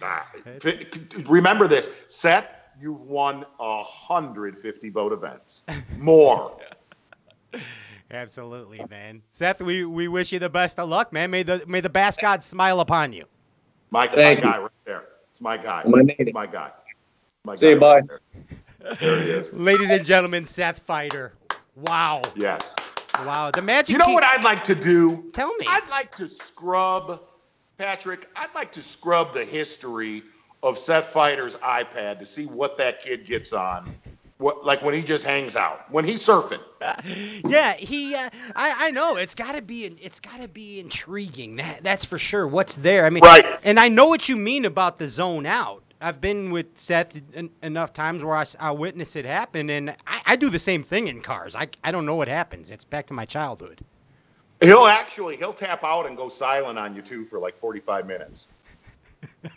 Nah. Remember this, Seth, you've won one hundred fifty boat events. More. Absolutely, man. Seth, we, we wish you the best of luck, man. May the may the bass god smile upon you. My, my guy right there. It's my guy. My it's my guy. My See guy you, bye. Right there. There he is. Ladies and gentlemen, Seth Feider. Wow. Yes. Wow. The magic. You know what I'd like to do? Tell me. I'd like to scrub, Patrick, I'd like to scrub the history of Seth Feider's iPad to see what that kid gets on. What, like when he just hangs out, when he's surfing. Uh, yeah, he. Uh, I, I know it's got to be. It's got to be intriguing. That that's for sure. What's there? I mean, right. And I know what you mean about the zone out. I've been with Seth en enough times where I, I witness it happen, and I, I do the same thing in cars. I I don't know what happens. It's back to my childhood. He'll actually he'll tap out and go silent on you too for like forty-five minutes.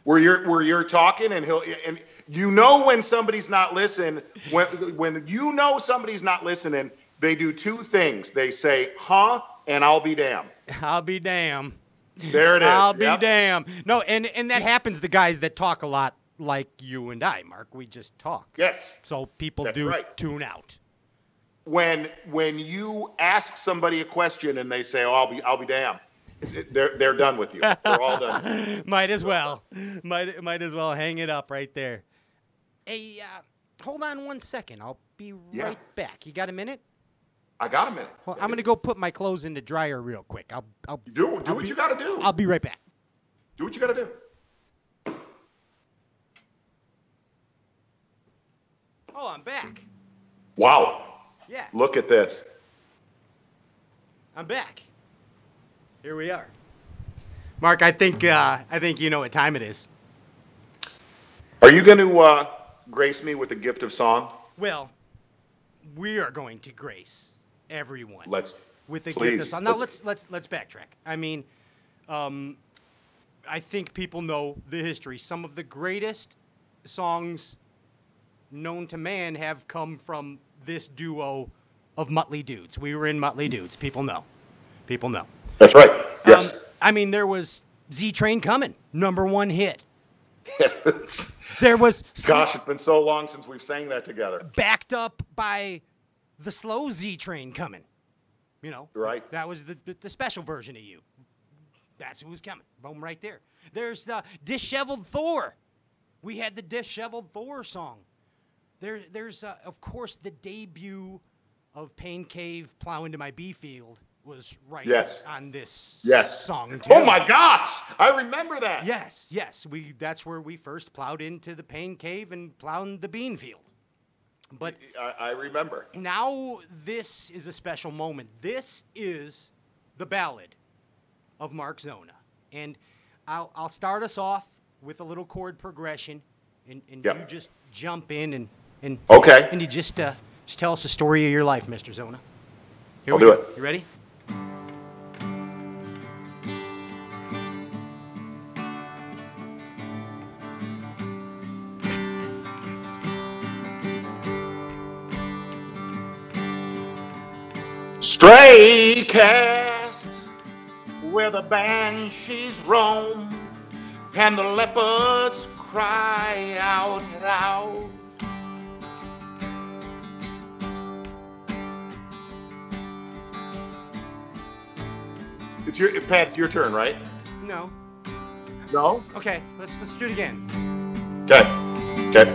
Where you're where you're talking and he'll and you know when somebody's not listening when when you know somebody's not listening, they do two things. They say, huh, and I'll be damned. I'll be damned. There it is. I'll be yep. damned. No, and, and that happens to guys that talk a lot like you and I, Mark. We just talk. Yes. So people That's do right. tune out. When when you ask somebody a question and they say, oh, I'll be I'll be damned. They're they're done with you. They're all done. might as well, might might as well hang it up right there. Hey, uh, hold on one second. I'll be right yeah. back. You got a minute? I got a minute. Well, I'm gonna go put my clothes in the dryer real quick. I'll I'll do do I'll what be, you gotta do. I'll be right back. Do what you gotta do. Oh, I'm back. Wow. Yeah. Look at this. I'm back. Here we are, Mark. I think uh, I think you know what time it is. Are you going to uh, grace me with the gift of song? Well, we are going to grace everyone. Let's with the please, gift of song. Now let's let's let's backtrack. I mean, um, I think people know the history. Some of the greatest songs known to man have come from this duo of Muttley Dudes. We were in Muttley Dudes. People know. People know. That's right. Yes. Um, I mean, there was Z Train Coming, number one hit. there was. Gosh, it's been so long since we've sang that together. Backed up by the slow Z Train Coming. You know. Right. That was the, the, the special version of you. That's who was coming. Boom, right there. There's the Disheveled Thor. We had the Disheveled Thor song. There, There's, uh, of course, the debut of Pain Cave, Plow Into My Bee Field. Was right yes. on this yes. song too. Oh my gosh, I remember that. Yes, yes, we that's where we first plowed into the Pain Cave and plowed the bean field. But I, I remember. Now this is a special moment. This is the ballad of Mark Zona, and I'll I'll start us off with a little chord progression, and, and yep. you just jump in and and okay, and you just uh, just tell us the story of your life, Mister Zona. Here I'll we do go. It. You ready? Straycast, where the banshees roam and the leopards cry out loud. It's your Pat. It's your turn, right? No. No. Okay. Let's let's do it again. Okay. Okay.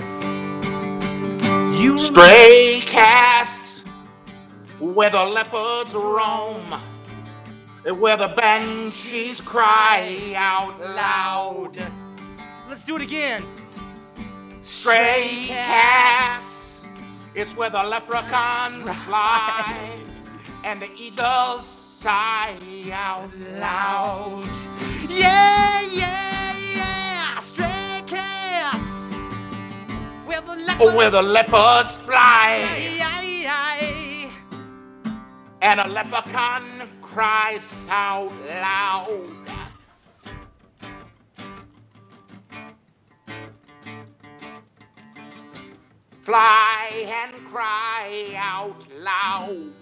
You Straycast. Where the leopards roam, where the banshees cry out loud. Let's do it again. Straycast, it's where the leprechauns right. fly, and the eagles sigh out loud. Yeah, yeah, yeah. Straycast, where the leopards, where the leopards fly. Aye, aye, aye. And a leprechaun cries out loud. Fly and cry out loud.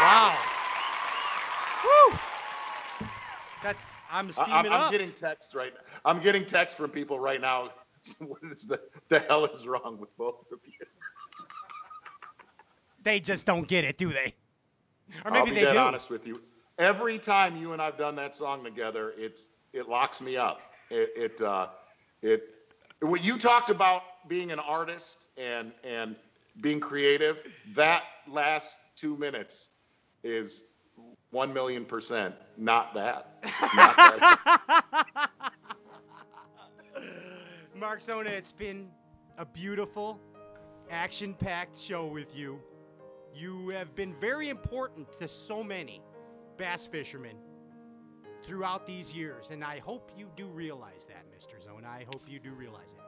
Wow. Woo. That, I'm steaming I, I'm, up. I'm getting texts right now. I'm getting texts from people right now. What is the, the hell is wrong with both of you? They just don't get it, do they? Or maybe I'll be they dead do. honest with you. Every time you and I've done that song together, it's it locks me up. It it uh, it. When you talked about being an artist and and being creative, that last two minutes is one million percent not that. Not that. Mark Zona, it's been a beautiful, action-packed show with you. You have been very important to so many bass fishermen throughout these years, and I hope you do realize that, Mister Zona. I hope you do realize it.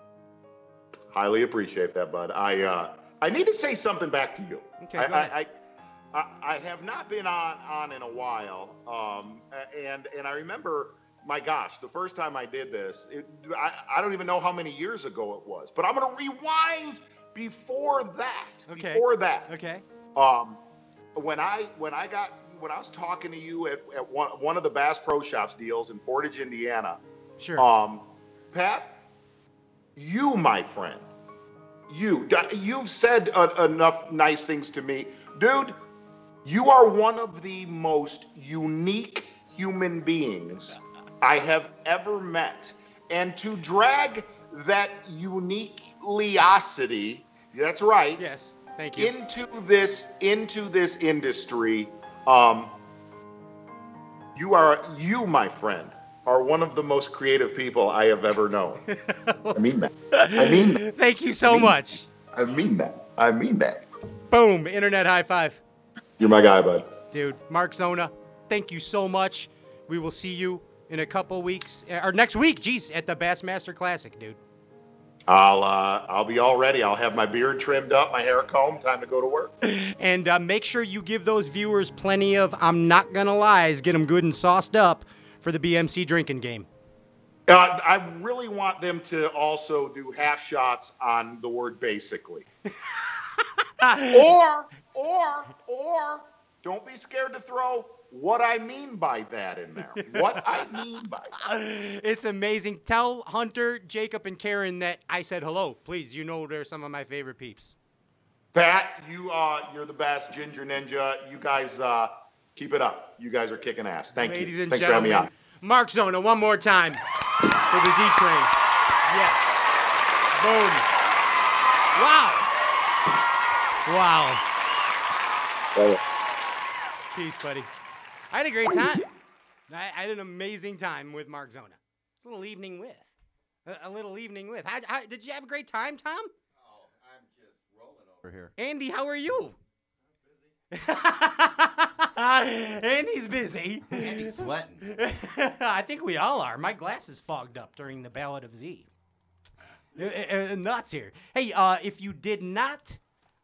Highly appreciate that, bud. I uh, I need to say something back to you. Okay, I, go ahead. I, I, I, I have not been on, on in a while, um, and and I remember, my gosh, the first time I did this, it, I, I don't even know how many years ago it was, but I'm going to rewind before that, okay. before that. Okay. Um, when I, when I got, when I was talking to you at, at one, one of the Bass Pro Shops deals in Portage, Indiana, sure. Um, Pat, you, my friend, you, you've said a, enough nice things to me, dude. You are one of the most unique human beings I have ever met, and to drag that uniqueliosity, that's right, yes, thank you, into this into this industry, um, you are you, my friend, are one of the most creative people I have ever known. I mean that. I mean that. Thank you so I mean much. That. I mean that. I mean that. Boom! Internet high five. You're my guy, bud. Dude, Mark Zona, thank you so much. We will see you in a couple weeks, or next week, geez, at the Bassmaster Classic, dude. I'll uh, I'll be all ready. I'll have my beard trimmed up, my hair combed, time to go to work. And uh, make sure you give those viewers plenty of I'm not gonna lies, get them good and sauced up for the B M C drinking game. Uh, I really want them to also do half shots on the word basically. or or or don't be scared to throw what I mean by that in there. What I mean by that. It's amazing. Tell Hunter, Jacob, and Karen that I said hello. Please, you know they're some of my favorite peeps. Pat, you, uh, you're the best, Ginger Ninja. You guys uh, keep it up. You guys are kicking ass. Thank Ladies you. And Thanks gentlemen, for having me on. Mark Zona, one more time for the Z-Train. Yes. Boom. Wow. Wow. Oh. Peace, buddy. I had a great time. I, I had an amazing time with Mark Zona. It's a little evening with. A, a little evening with. How, how, did you have a great time, Tom? Oh, I'm just rolling over here. Andy, how are you? I'm busy. Andy's busy. Andy's sweating. I think we all are. My glasses fogged up during the Ballad of Z. uh, uh, nuts here. Hey, uh, if you did not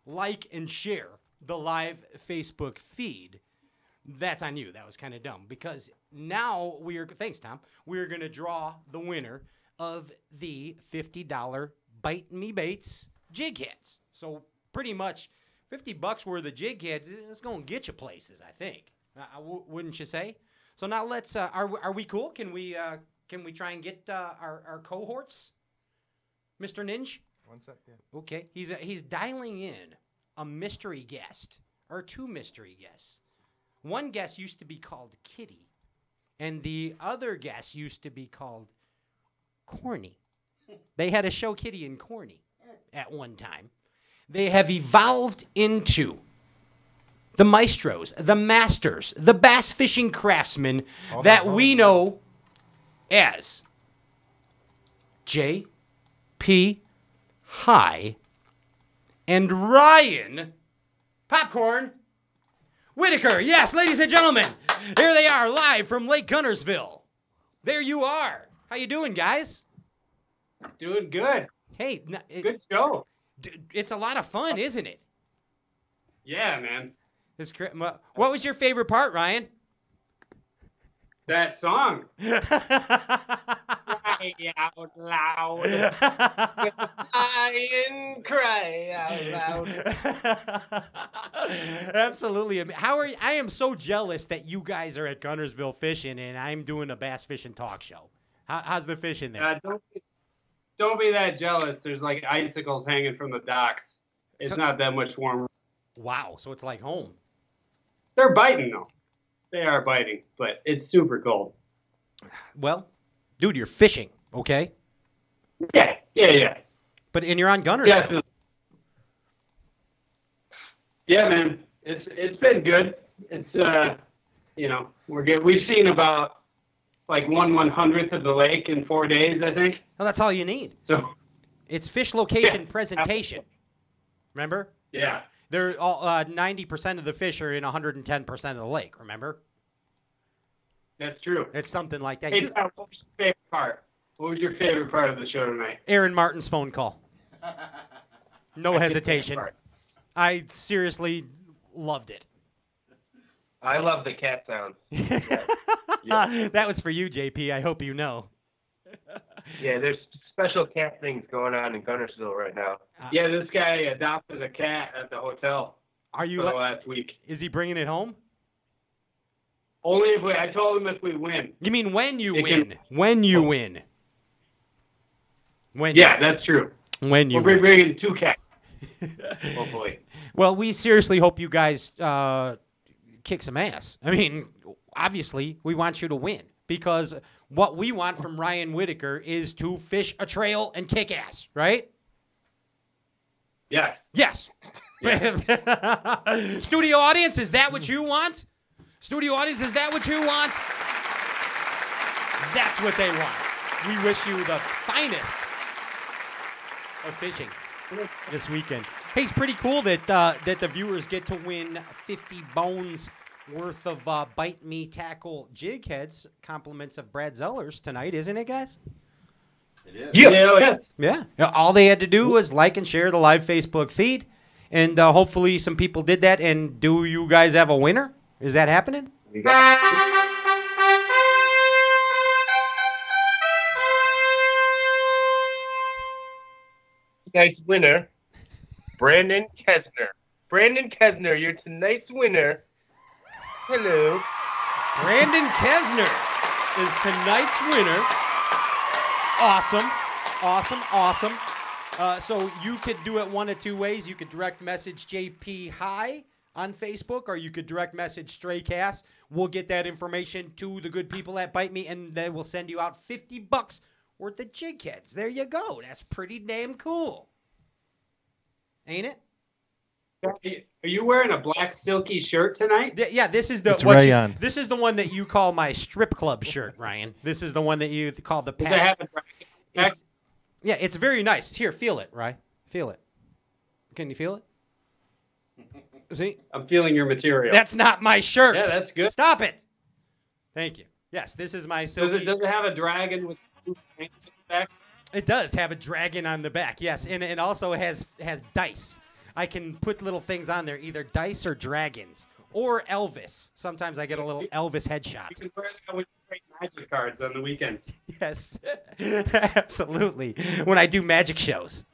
like and share the live Facebook feed, that's on you. That was kind of dumb because now we are, thanks, Tom, we are going to draw the winner of the fifty dollar Bite Me Baits jig heads. So pretty much fifty bucks worth of jig heads is going to get you places, I think. Uh, wouldn't you say? So now let's, uh, are, are we cool? Can we uh, can we try and get uh, our, our cohorts? Mister Ninja? One sec, yeah. Okay. He's, uh, he's dialing in a mystery guest or two mystery guests. One guest used to be called Kitty, and the other guest used to be called Corny. They had a show, Kitty and Corny, at one time. They have evolved into the maestros, the masters, the bass fishing craftsmen oh, that oh, we know as J P. High and Ryan Popcorn Whitaker, yes, ladies and gentlemen, here they are, live from Lake Guntersville. There you are. How you doing, guys? Doing good. Hey, it, good show. It's a lot of fun, isn't it? Yeah, man. What was your favorite part, Ryan? That song. Cry out loud. With lion, cry out loud. Absolutely. How are you? I am so jealous that you guys are at Guntersville fishing and I'm doing a bass fishing talk show. How, how's the fishing there? Uh, don't, be, don't be that jealous. There's like icicles hanging from the docks. It's so, not that much warmer. Wow. So it's like home. They're biting though. They are biting, but it's super cold. Well, dude, you're fishing, okay? Yeah, yeah, yeah. But and you're on Guntersville. Definitely. Yeah, man. It's it's been good. It's uh, you know, we're good. We've seen about like one one hundredth of the lake in four days, I think. Well, that's all you need. So it's fish location yeah. presentation. Remember? Yeah. They're all uh, ninety percent of the fish are in one hundred ten percent of the lake, remember? That's true. It's something like that. Hey, you... Pat, what was your favorite part? What was your favorite part of the show tonight? Aaron Martens' phone call. No hesitation. I seriously loved it. I love the cat sound. Yeah. Yeah. That was for you, J P. I hope you know. Yeah, there's special cat things going on in Guntersville right now. Uh, yeah, this guy adopted a cat at the hotel. Are you for the last week? Is he bringing it home? Only if we. I told him if we win. You mean when you it win? Can, when you oh. win? When? Yeah, that's true. When you? We're win. bringing two cats. Hopefully. Well, we seriously hope you guys uh, kick some ass. I mean, obviously, we want you to win because. What we want from Ryan Whitaker is to fish a trail and kick ass, right? Yeah. Yes. Yeah. Studio audience, is that what you want? Studio audience, is that what you want? That's what they want. We wish you the finest of fishing this weekend. Hey, it's pretty cool that uh, that the viewers get to win fifty bones worth of uh, Bite Me Tackle jig heads, compliments of Brad Zeller's tonight, isn't it, guys? It is. Yeah. Yeah. Yeah. Yeah. All they had to do was like and share the live Facebook feed, and uh, hopefully some people did that. And do you guys have a winner? Is that happening? Tonight's winner, Brandon Kesner. Brandon Kesner, you're tonight's winner. Hello. Brandon Kesner is tonight's winner. Awesome. Awesome. Awesome. Uh, so you could do it one of two ways. You could direct message J P High on Facebook, or you could direct message Straycast. We'll get that information to the good people at Bite Me, and they will send you out fifty bucks worth of jig heads. There you go. That's pretty damn cool. Ain't it? Are you wearing a black silky shirt tonight? Yeah, this is the what you, this is the one that you call my strip club shirt, Ryan. This is the one that you call the pack. Does it have a bracket? It's, yeah, it's very nice. Here, feel it, Ryan. Feel it. Can you feel it? See? I'm feeling your material. That's not my shirt. Yeah, that's good. Stop it. Thank you. Yes, this is my silky. Does it, does it have a dragon with two hands in the back? It does have a dragon on the back, yes. And it also has has dice. I can put little things on there, either dice or dragons or Elvis. Sometimes I get a little Elvis headshot. You can wear that when you trade magic cards on the weekends. Yes, absolutely. When I do magic shows.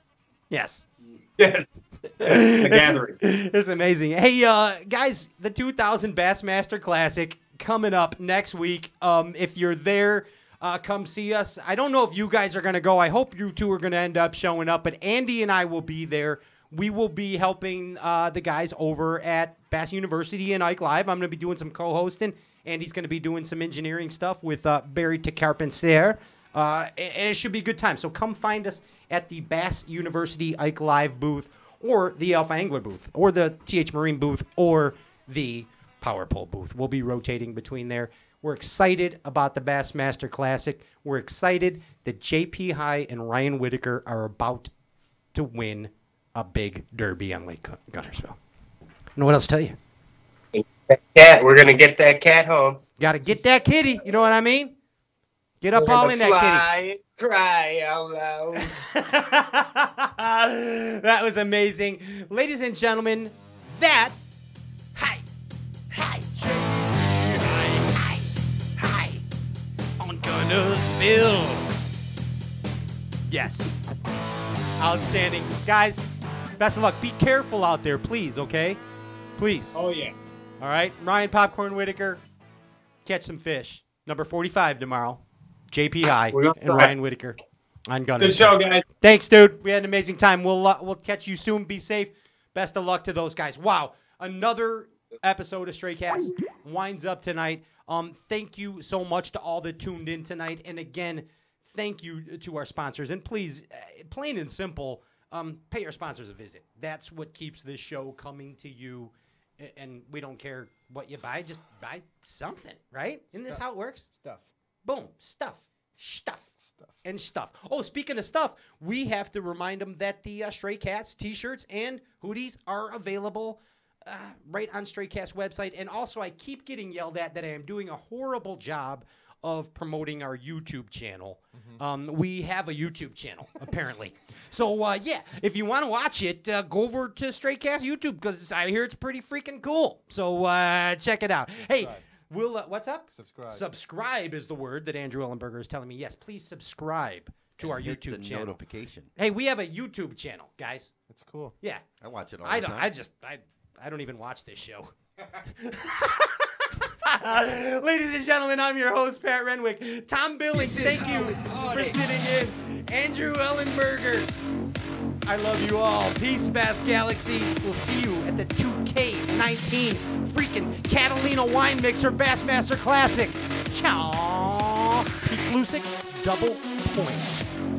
Yes. Yes. The gathering. It's, it's amazing. Hey, uh, guys, the two thousand Bassmaster Classic coming up next week. Um, if you're there, uh, come see us. I don't know if you guys are going to go. I hope you two are going to end up showing up, but Andy and I will be there. We will be helping uh, the guys over at Bass University and Ike Live. I'm going to be doing some co-hosting, and he's going to be doing some engineering stuff with uh, Barry Tecarpencer. Uh, and it should be a good time. So come find us at the Bass University Ike Live booth or the Alpha Angler booth or the T H Marine booth or the Power Pole booth. We'll be rotating between there. We're excited about the Bassmaster Classic. We're excited that J P High and Ryan Whitaker are about to win a big derby on Lake Guntersville. And what else to tell you? That cat. We're going to get that cat home. Got to get that kitty. You know what I mean? Get up all in that kitty. Cry out loud. That was amazing. Ladies and gentlemen, that... Hi. Hi. Hi. Hi. Hi. Guntersville. Yes. Outstanding. Guys, best of luck. Be careful out there, please, okay? Please. Oh, yeah. All right. Ryan Popcorn Whitaker, catch some fish. Number forty-five tomorrow. J P. High and Ryan Whitaker on Guntersville. Good show, guys. Thanks, dude. We had an amazing time. We'll, uh, we'll catch you soon. Be safe. Best of luck to those guys. Wow. Another episode of Straycast winds up tonight. Um, thank you so much to all that tuned in tonight. And again, thank you to our sponsors. And please, plain and simple, um, pay our sponsors a visit. That's what keeps this show coming to you. And we don't care what you buy. Just buy something, right? Isn't this how it works? Stuff. Boom. Stuff. Stuff. Stuff. And stuff. Oh, speaking of stuff, we have to remind them that the uh, Straycast t-shirts and hoodies are available Uh, right on Straycast website. And also, I keep getting yelled at that I am doing a horrible job of promoting our YouTube channel. Mm-hmm. Um, we have a YouTube channel, apparently. So, uh, yeah, if you want to watch it, uh, go over to Straycast YouTube because I hear it's pretty freaking cool. So, uh, check it out. Hey, right. we'll, uh, what's up? Subscribe. Subscribe is the word that Andrew Ellenberger is telling me. Yes, please subscribe to and our hit YouTube the channel. Notification. Hey, we have a YouTube channel, guys. That's cool. Yeah. I watch it all I the don't, time. I just... I. I don't even watch this show. Ladies and gentlemen, I'm your host, Pat Renwick. Tom Billings, thank you for sitting in. Andrew Ellenberger, I love you all. Peace, Bass Galaxy. We'll see you at the two K nineteen freaking Catalina Wine Mixer Bassmaster Classic. Ciao. Pete Lusick, double points.